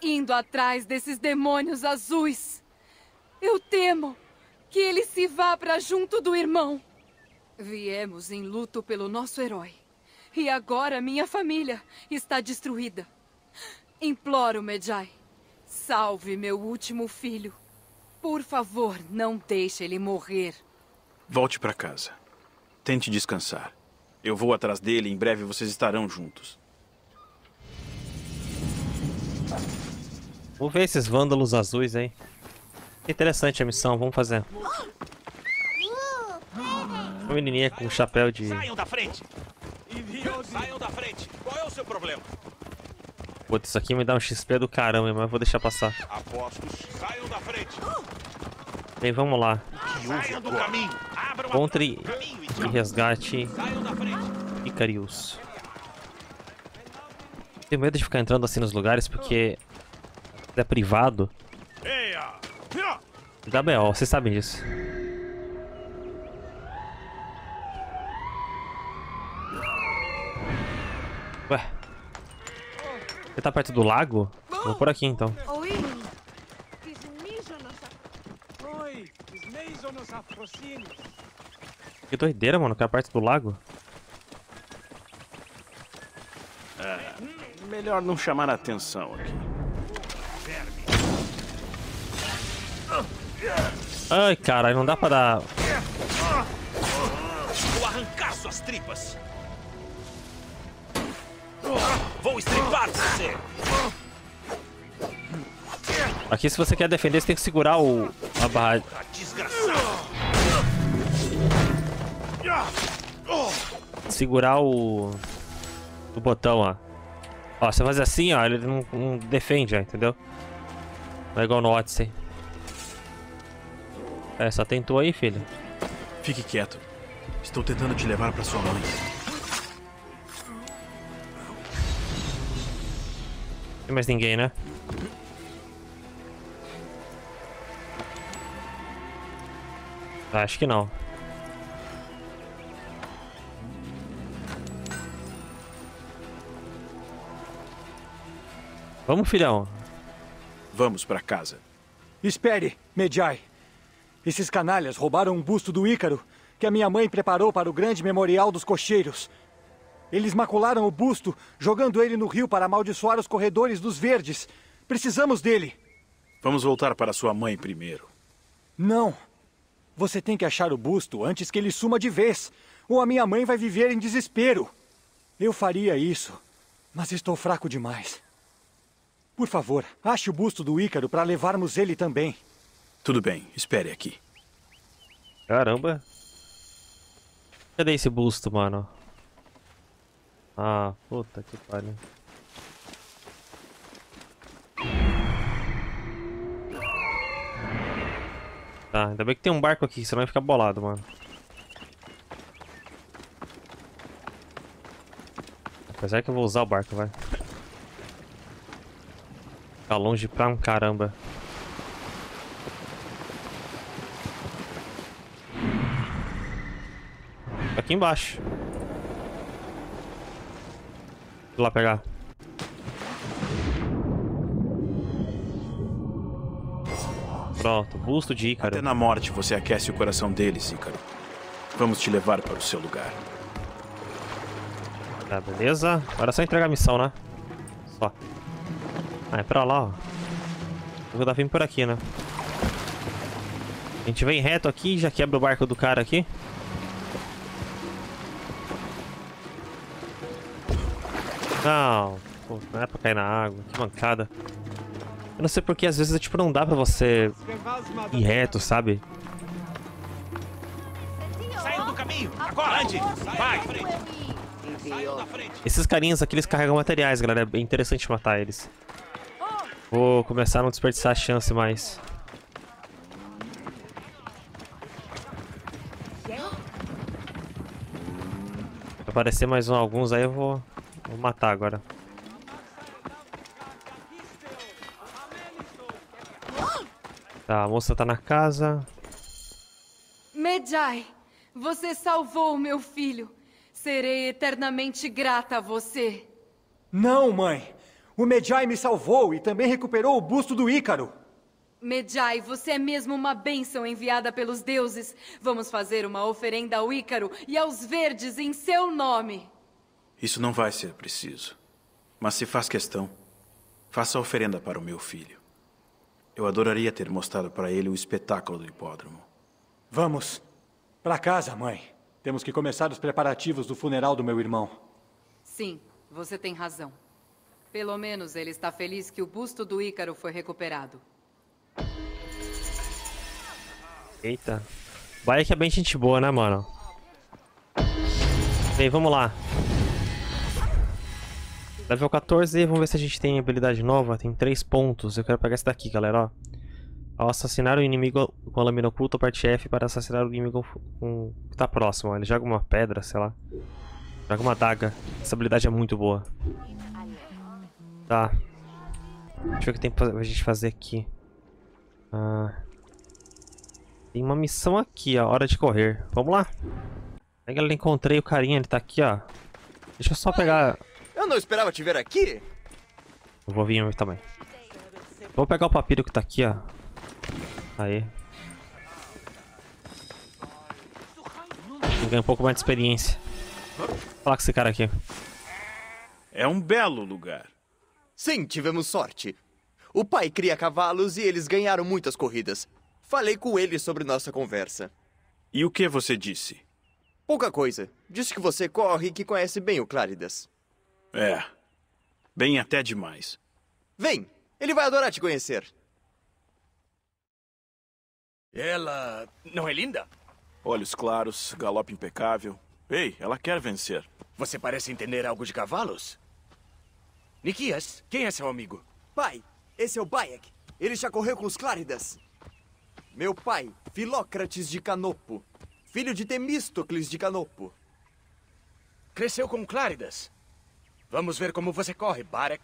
indo atrás desses demônios azuis. Eu temo que ele se vá para junto do irmão. Viemos em luto pelo nosso herói. E agora minha família está destruída. Imploro, Medjay, salve meu último filho. Por favor, não deixe ele morrer. Volte para casa. Tente descansar. Eu vou atrás dele e em breve vocês estarão juntos. Vou ver esses vândalos azuis aí. Interessante a missão, vamos fazer. Uma menininha com chapéu de... Saiam da frente! Saiam da frente! Qual é o seu problema? Putz, isso aqui me dá um XP do caramba, mas eu vou deixar passar. Apostos, saiam da frente. Bem, vamos lá. Saiam do caminho. Encontre e resgate Icarius. Tenho medo de ficar entrando assim nos lugares, porque se é privado, dá B.O., vocês sabem disso. Ué. Ele tá perto do lago? Vou por aqui, então. Que doideira, mano. Que é perto do lago. Melhor não chamar a atenção aqui. Ai, caralho, não dá pra dar... Vou arrancar suas tripas. Vou estripar você. Aqui, se você quer defender, você tem que segurar a barra. Segurar o botão, ó. Ó, você faz assim, ó, ele não defende, ó, entendeu? Não é igual no Odyssey. É, só tentou aí, filho. Fique quieto. Estou tentando te levar pra sua mãe. Não tem mais ninguém, né? Acho que não. Vamos, filhão. Vamos pra casa. Espere, Medjay. Esses canalhas roubaram um busto do Ícaro que a minha mãe preparou para o grande memorial dos cocheiros. Eles macularam o busto, jogando ele no rio para amaldiçoar os corredores dos Verdes. Precisamos dele. Vamos voltar para sua mãe primeiro. Não. Você tem que achar o busto antes que ele suma de vez, ou a minha mãe vai viver em desespero. Eu faria isso, mas estou fraco demais. Por favor, ache o busto do Ícaro para levarmos ele também. Tudo bem, espere aqui. Caramba. Cadê esse busto, mano? Ah, puta que pariu. Tá, ainda bem que tem um barco aqui, senão vai ficar bolado, mano. Apesar que eu vou usar o barco, vai. Tá longe pra um caramba. Aqui embaixo. Vou lá pegar. Pronto, busto de Ícaro. Até na morte você aquece o coração deles, Ícaro. Vamos te levar para o seu lugar. Tá, beleza. Agora é só entregar a missão, né? Só. Ah, é pra lá, ó. Eu vou dar fim por aqui, né? A gente vem reto aqui e já quebra o barco do cara aqui. Não, pô, não é pra cair na água, que mancada. Eu não sei porque às vezes tipo, não dá pra você ir reto, sabe? Saiam do caminho, agora ande, vai! Saiam da frente! Esses carinhas aqui, eles carregam materiais, galera, é bem interessante matar eles. Vou começar a não desperdiçar a chance mais. Se aparecer mais alguns aí eu vou matar agora. Tá, a moça tá na casa. Medjay, você salvou o meu filho. Serei eternamente grata a você. Não, mãe. O Medjay me salvou e também recuperou o busto do Ícaro. Medjay, você é mesmo uma bênção enviada pelos deuses. Vamos fazer uma oferenda ao Ícaro e aos Verdes em seu nome. Isso não vai ser preciso. Mas se faz questão, faça a oferenda para o meu filho. Eu adoraria ter mostrado para ele o espetáculo do hipódromo. Vamos. Para casa, mãe. Temos que começar os preparativos do funeral do meu irmão. Sim, você tem razão. Pelo menos ele está feliz que o busto do Ícaro foi recuperado. Eita. Bayek é bem gente boa, né, mano? Bem, vamos lá. Level 14, vamos ver se a gente tem habilidade nova. Tem 3 pontos. Eu quero pegar esse daqui, galera, ó. Ao assassinar o inimigo com a lâmina oculta, parte F para assassinar o inimigo com... que tá próximo, ó. Ele joga uma pedra, sei lá. Joga uma adaga. Essa habilidade é muito boa. Tá. Deixa eu ver o que tem pra gente fazer aqui. Ah. Tem uma missão aqui, ó. Hora de correr. Vamos lá. Aí, galera, encontrei o carinha. Ele tá aqui, ó. Deixa eu só pegar... Eu não esperava te ver aqui. Eu vou vir também. Vou pegar o papiro que tá aqui, ó. Aí. Ganhei um pouco mais de experiência. Vou falar com esse cara aqui. É um belo lugar. Sim, tivemos sorte. O pai cria cavalos e eles ganharam muitas corridas. Falei com ele sobre nossa conversa. E o que você disse? Pouca coisa. Disse que você corre e que conhece bem o Claridas. É. Bem até demais. Vem, ele vai adorar te conhecer. Ela... não é linda? Olhos claros, galope impecável. Ei, ela quer vencer. Você parece entender algo de cavalos? Nikias, quem é seu amigo? Pai, esse é o Bayek. Ele já correu com os Claridas. Meu pai, Filócrates de Canopo. Filho de Temístocles de Canopo. Cresceu com Claridas. Vamos ver como você corre, Bayek.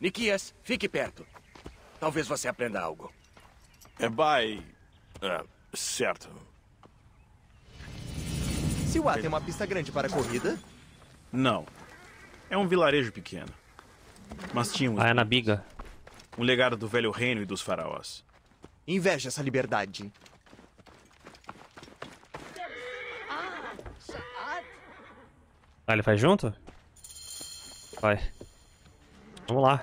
Nikias, fique perto. Talvez você aprenda algo. É Bay... é, certo. Siwa tem uma pista grande para a corrida? Não. É um vilarejo pequeno. Mas tinha um... Aya na biga. Um legado do velho reino e dos faraós. Inveja essa liberdade. Ah, ele faz junto? Vai. Vamos lá.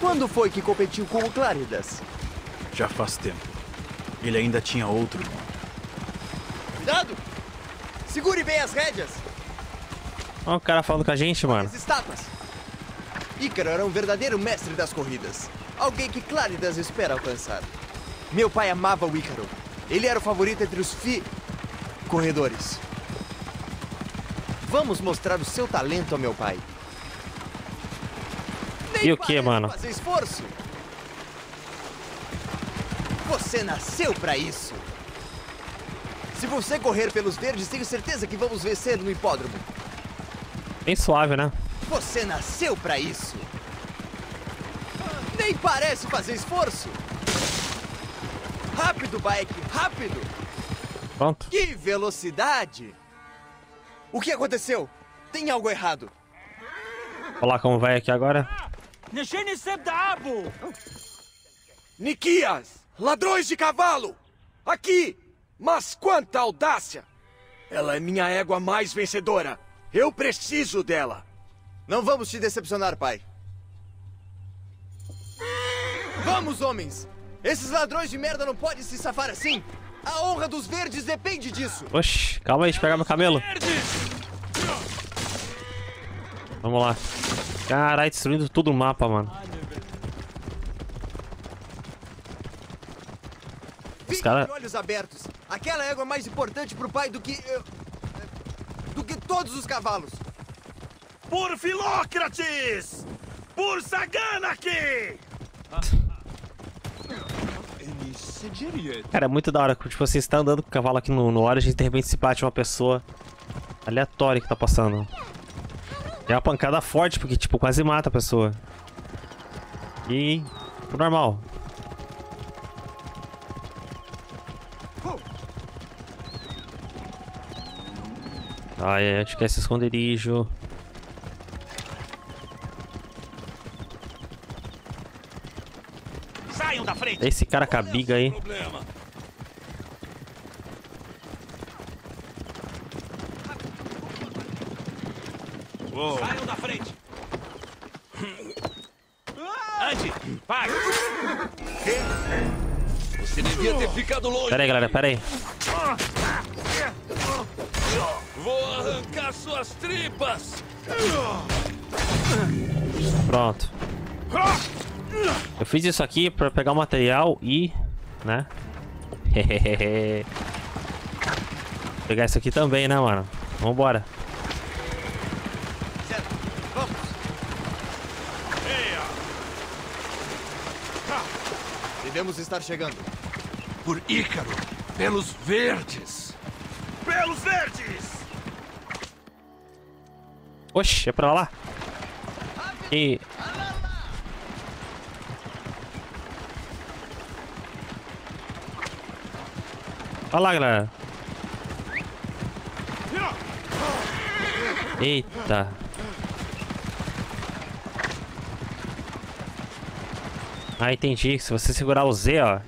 Quando foi que competiu com o Claridas? Já faz tempo. Ele ainda tinha outro nome. Cuidado! Segure bem as rédeas! Olha o cara falando com a gente, mano. As estátuas. Ícaro era um verdadeiro mestre das corridas. Alguém que Claridas espera alcançar. Meu pai amava o Ícaro. Ele era o favorito entre os corredores. Vamos mostrar o seu talento ao meu pai. E o que, mano? Fazer esforço. Você nasceu pra isso. Se você correr pelos verdes, tenho certeza que vamos vencer no hipódromo. Bem suave, né? Você nasceu pra isso. Nem parece fazer esforço. Rápido, Bayek, rápido. Pronto. Que velocidade. O que aconteceu? Tem algo errado. Olha lá como vai aqui agora. Nikias! Ladrões de cavalo! Aqui! Mas quanta audácia! Ela é minha égua mais vencedora. Eu preciso dela. Não vamos te decepcionar, pai. Vamos, homens! Esses ladrões de merda não podem se safar assim. A honra dos verdes depende disso. Oxi, calma aí, deixa eu pegar meu camelo. Vamos lá. Caralho, destruindo todo o mapa, mano. Os caras... olhos abertos. Aquela égua é mais importante pro pai do que todos os cavalos. Por Filócrates! Por Saganaki! Cara, é muito da hora. Tipo, você está andando com o cavalo aqui no Origins e de repente se bate uma pessoa aleatória que tá passando. É uma pancada forte, porque, tipo, quase mata a pessoa. E... normal. Ai, acho que é esse esconderijo. Saiam da frente. Esse cara com a biga aí. Oh. Saiam da frente! Ande! Pague! Você devia ter ficado longe! Pera aí, galera, pera aí! Vou arrancar suas tripas! Pronto. Eu fiz isso aqui pra pegar o material e... né? Vou pegar isso aqui também, né, mano? Vambora! Devemos estar chegando. Por Ícaro, pelos verdes. Pelos verdes! Oxe, é pra lá. E... olha lá, galera. Eita. Ah, entendi. Se você segurar o Z, ó...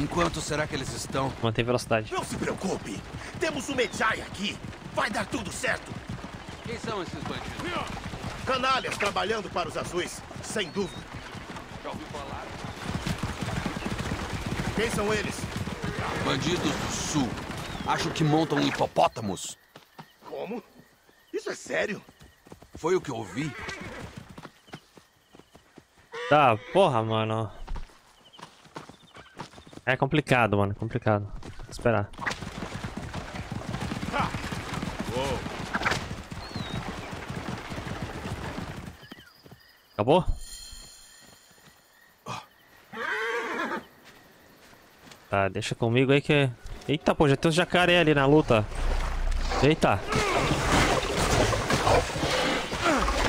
enquanto será que eles estão? Mantém velocidade. Não se preocupe. Temos o Medjay aqui. Vai dar tudo certo. Quem são esses bandidos? Canalhas trabalhando para os azuis, sem dúvida. Já ouviu falar? Quem são eles? Bandidos do sul. Acho que montam hipopótamos. Como? Isso é sério? Foi o que eu ouvi. Tá, porra, mano. É complicado, mano. Complicado. Vou esperar. Ha! Uou. Acabou? Tá, deixa comigo aí que... Eita, pô, já tem os jacaré ali na luta. Eita.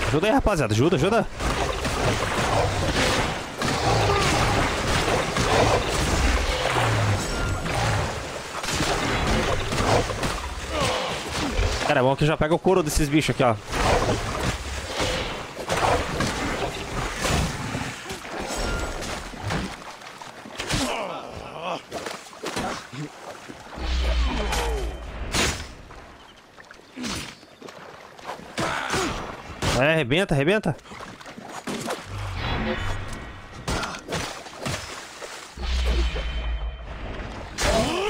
Ajuda aí, rapaziada. Ajuda, ajuda. Cara, é bom que já pega o couro desses bichos aqui, ó. É, arrebenta, arrebenta.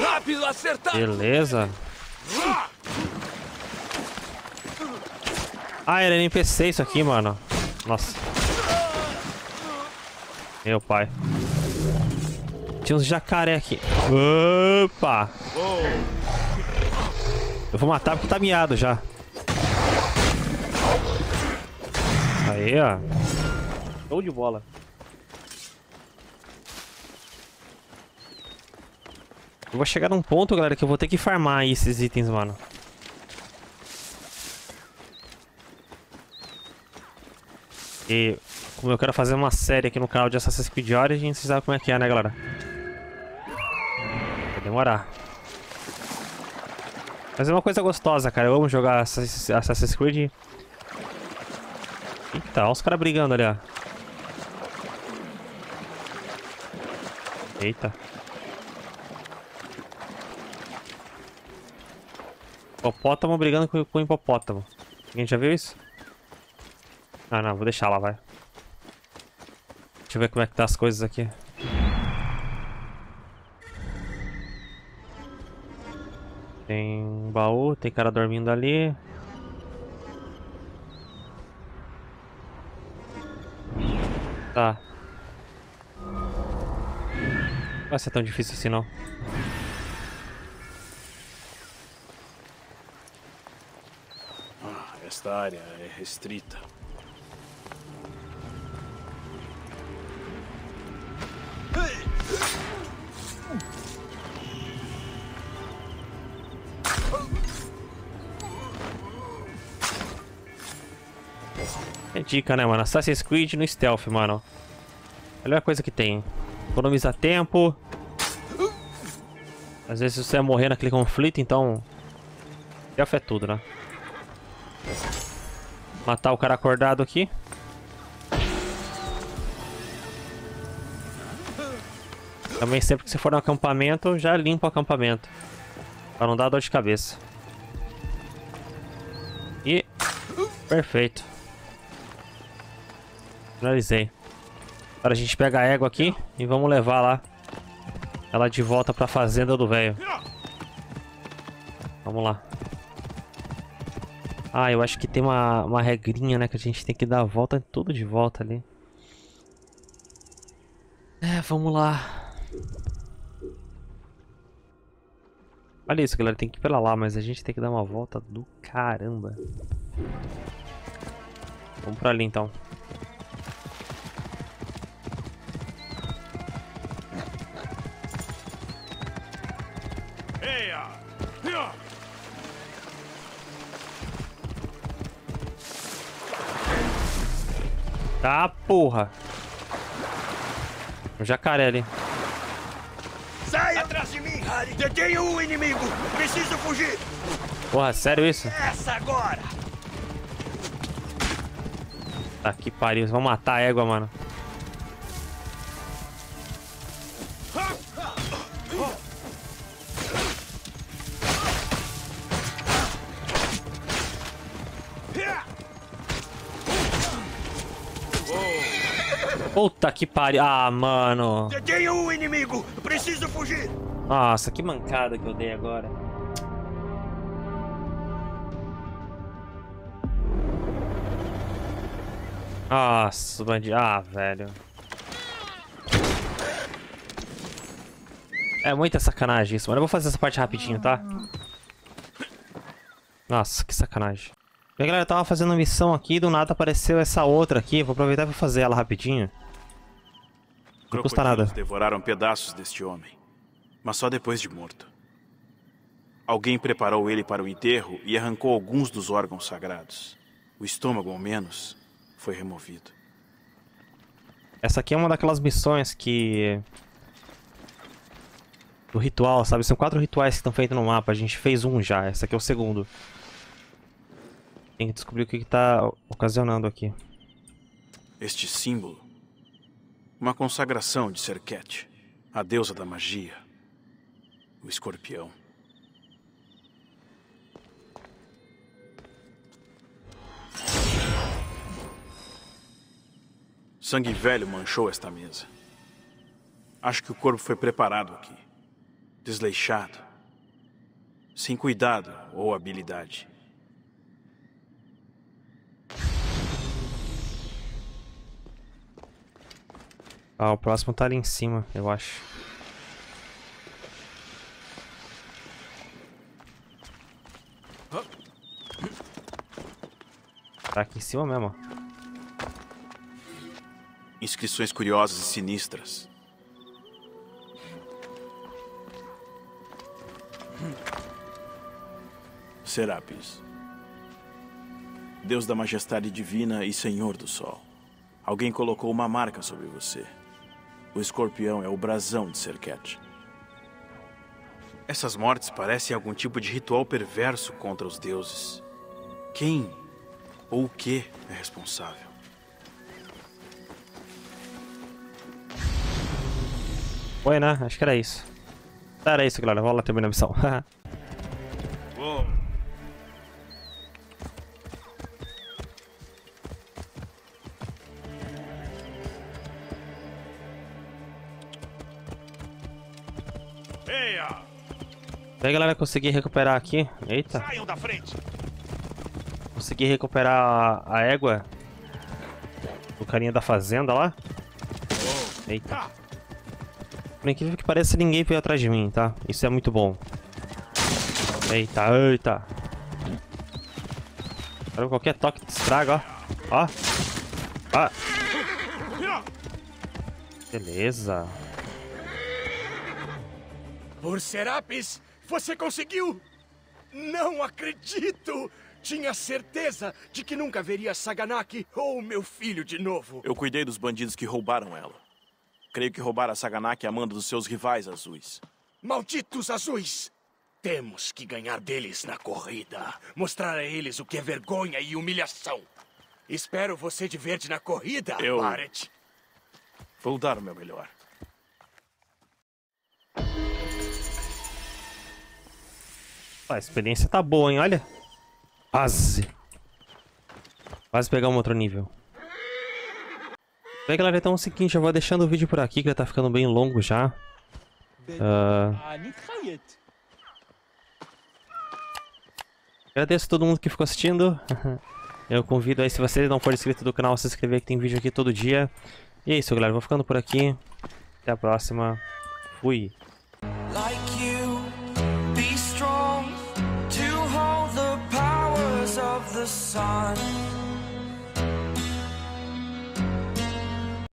Rápido, acertar. Beleza. Ah, era NPC isso aqui, mano. Nossa. Meu pai. Tinha uns jacaré aqui. Opa! Eu vou matar porque tá miado já. Aí, ó. Show de bola. Eu vou chegar num ponto, galera, que eu vou ter que farmar aí esses itens, mano. E como eu quero fazer uma série aqui no canal de Assassin's Creed Origins, vocês sabem como é que é, né, galera? Vai demorar. Mas é uma coisa gostosa, cara. Eu amo jogar Assassin's Creed. Eita, olha os caras brigando ali, ó. Eita. Hipopótamo brigando com hipopótamo. Alguém já viu isso? Ah, não, vou deixar lá, vai. Deixa eu ver como é que tá as coisas aqui. Tem um baú, tem cara dormindo ali. Tá. Não vai ser tão difícil assim, não. Ah, esta área é restrita. É dica, né, mano? Assassin's Creed no stealth, mano. Melhor coisa que tem. Economiza tempo. Às vezes você ia morrer naquele conflito, então... Stealth é tudo, né? Matar o cara acordado aqui. Também sempre que você for no acampamento, já limpa o acampamento. Pra não dar dor de cabeça. E... Perfeito. Finalizei. Agora a gente pega a égua aqui e vamos levar lá ela de volta pra fazenda do velho. Vamos lá. Ah, eu acho que tem uma regrinha, né? Que a gente tem que dar a volta, tudo de volta ali. É, vamos lá. Olha isso, galera. Tem que ir pra lá, mas a gente tem que dar uma volta do caramba. Vamos pra ali, então. Tá, porra. Um jacaré ali. Saia atrás de mim! Detenho o inimigo! Preciso fugir! Porra, sério isso? Essa agora! Tá, que pariu. Vão matar a égua, mano. Puta que pariu. Ah, mano. Detenha o inimigo. Preciso fugir. Nossa, que mancada que eu dei agora. Nossa, bandido. Ah, velho. É muita sacanagem isso, mano. Eu vou fazer essa parte rapidinho, tá? Nossa, que sacanagem. E aí, galera, eu tava fazendo uma missão aqui, do nada apareceu essa outra aqui. Vou aproveitar pra fazer ela rapidinho. Não custa nada. Devoraram pedaços deste homem, mas só depois de morto. Alguém preparou ele para o enterro e arrancou alguns dos órgãos sagrados. O estômago, ao menos, foi removido. Essa aqui é uma daquelas missões que... do ritual, sabe? São 4 rituais que estão feitos no mapa. A gente fez um já. Esse aqui é o segundo. Tem que descobrir o que está ocasionando aqui. Este símbolo. Uma consagração de Serket, a deusa da magia. O escorpião. Sangue velho manchou esta mesa. Acho que o corpo foi preparado aqui. Desleixado. Sem cuidado ou habilidade. Ah, o próximo tá ali em cima, eu acho. Tá aqui em cima mesmo, ó. Inscrições curiosas e sinistras. Serapis. Deus da majestade divina e senhor do sol. Alguém colocou uma marca sobre você. O escorpião é o brasão de Serket. Essas mortes parecem algum tipo de ritual perverso contra os deuses. Quem ou o que é responsável? Foi, né? Acho que era isso. Era isso, galera. Vamos lá terminar a missão. E aí, galera, consegui recuperar aqui. Eita. Saiam da frente. Consegui recuperar a égua do carinha da fazenda lá. Eita. Por incrível que pareça, ninguém veio atrás de mim, tá? Isso é muito bom. Eita, eita. Qualquer toque te estraga, ó. Ó. Ó. Beleza. Por Serapis, você conseguiu! Não acredito! Tinha certeza de que nunca veria Saganaki ou meu filho de novo. Eu cuidei dos bandidos que roubaram ela. Creio que roubaram a Saganaki a mando dos seus rivais azuis. Malditos azuis! Temos que ganhar deles na corrida. Mostrar a eles o que é vergonha e humilhação. Espero você de verde na corrida, Barret. Vou dar o meu melhor. A experiência tá boa, hein? Olha. Quase. Quase pegar um outro nível. Bem, galera, então é o seguinte, eu vou deixando o vídeo por aqui, que já tá ficando bem longo já. Agradeço a todo mundo que ficou assistindo. Eu convido aí, se você não for inscrito do canal, a se inscrever, que tem vídeo aqui todo dia. E é isso, galera. Vou ficando por aqui. Até a próxima. Fui. Sun.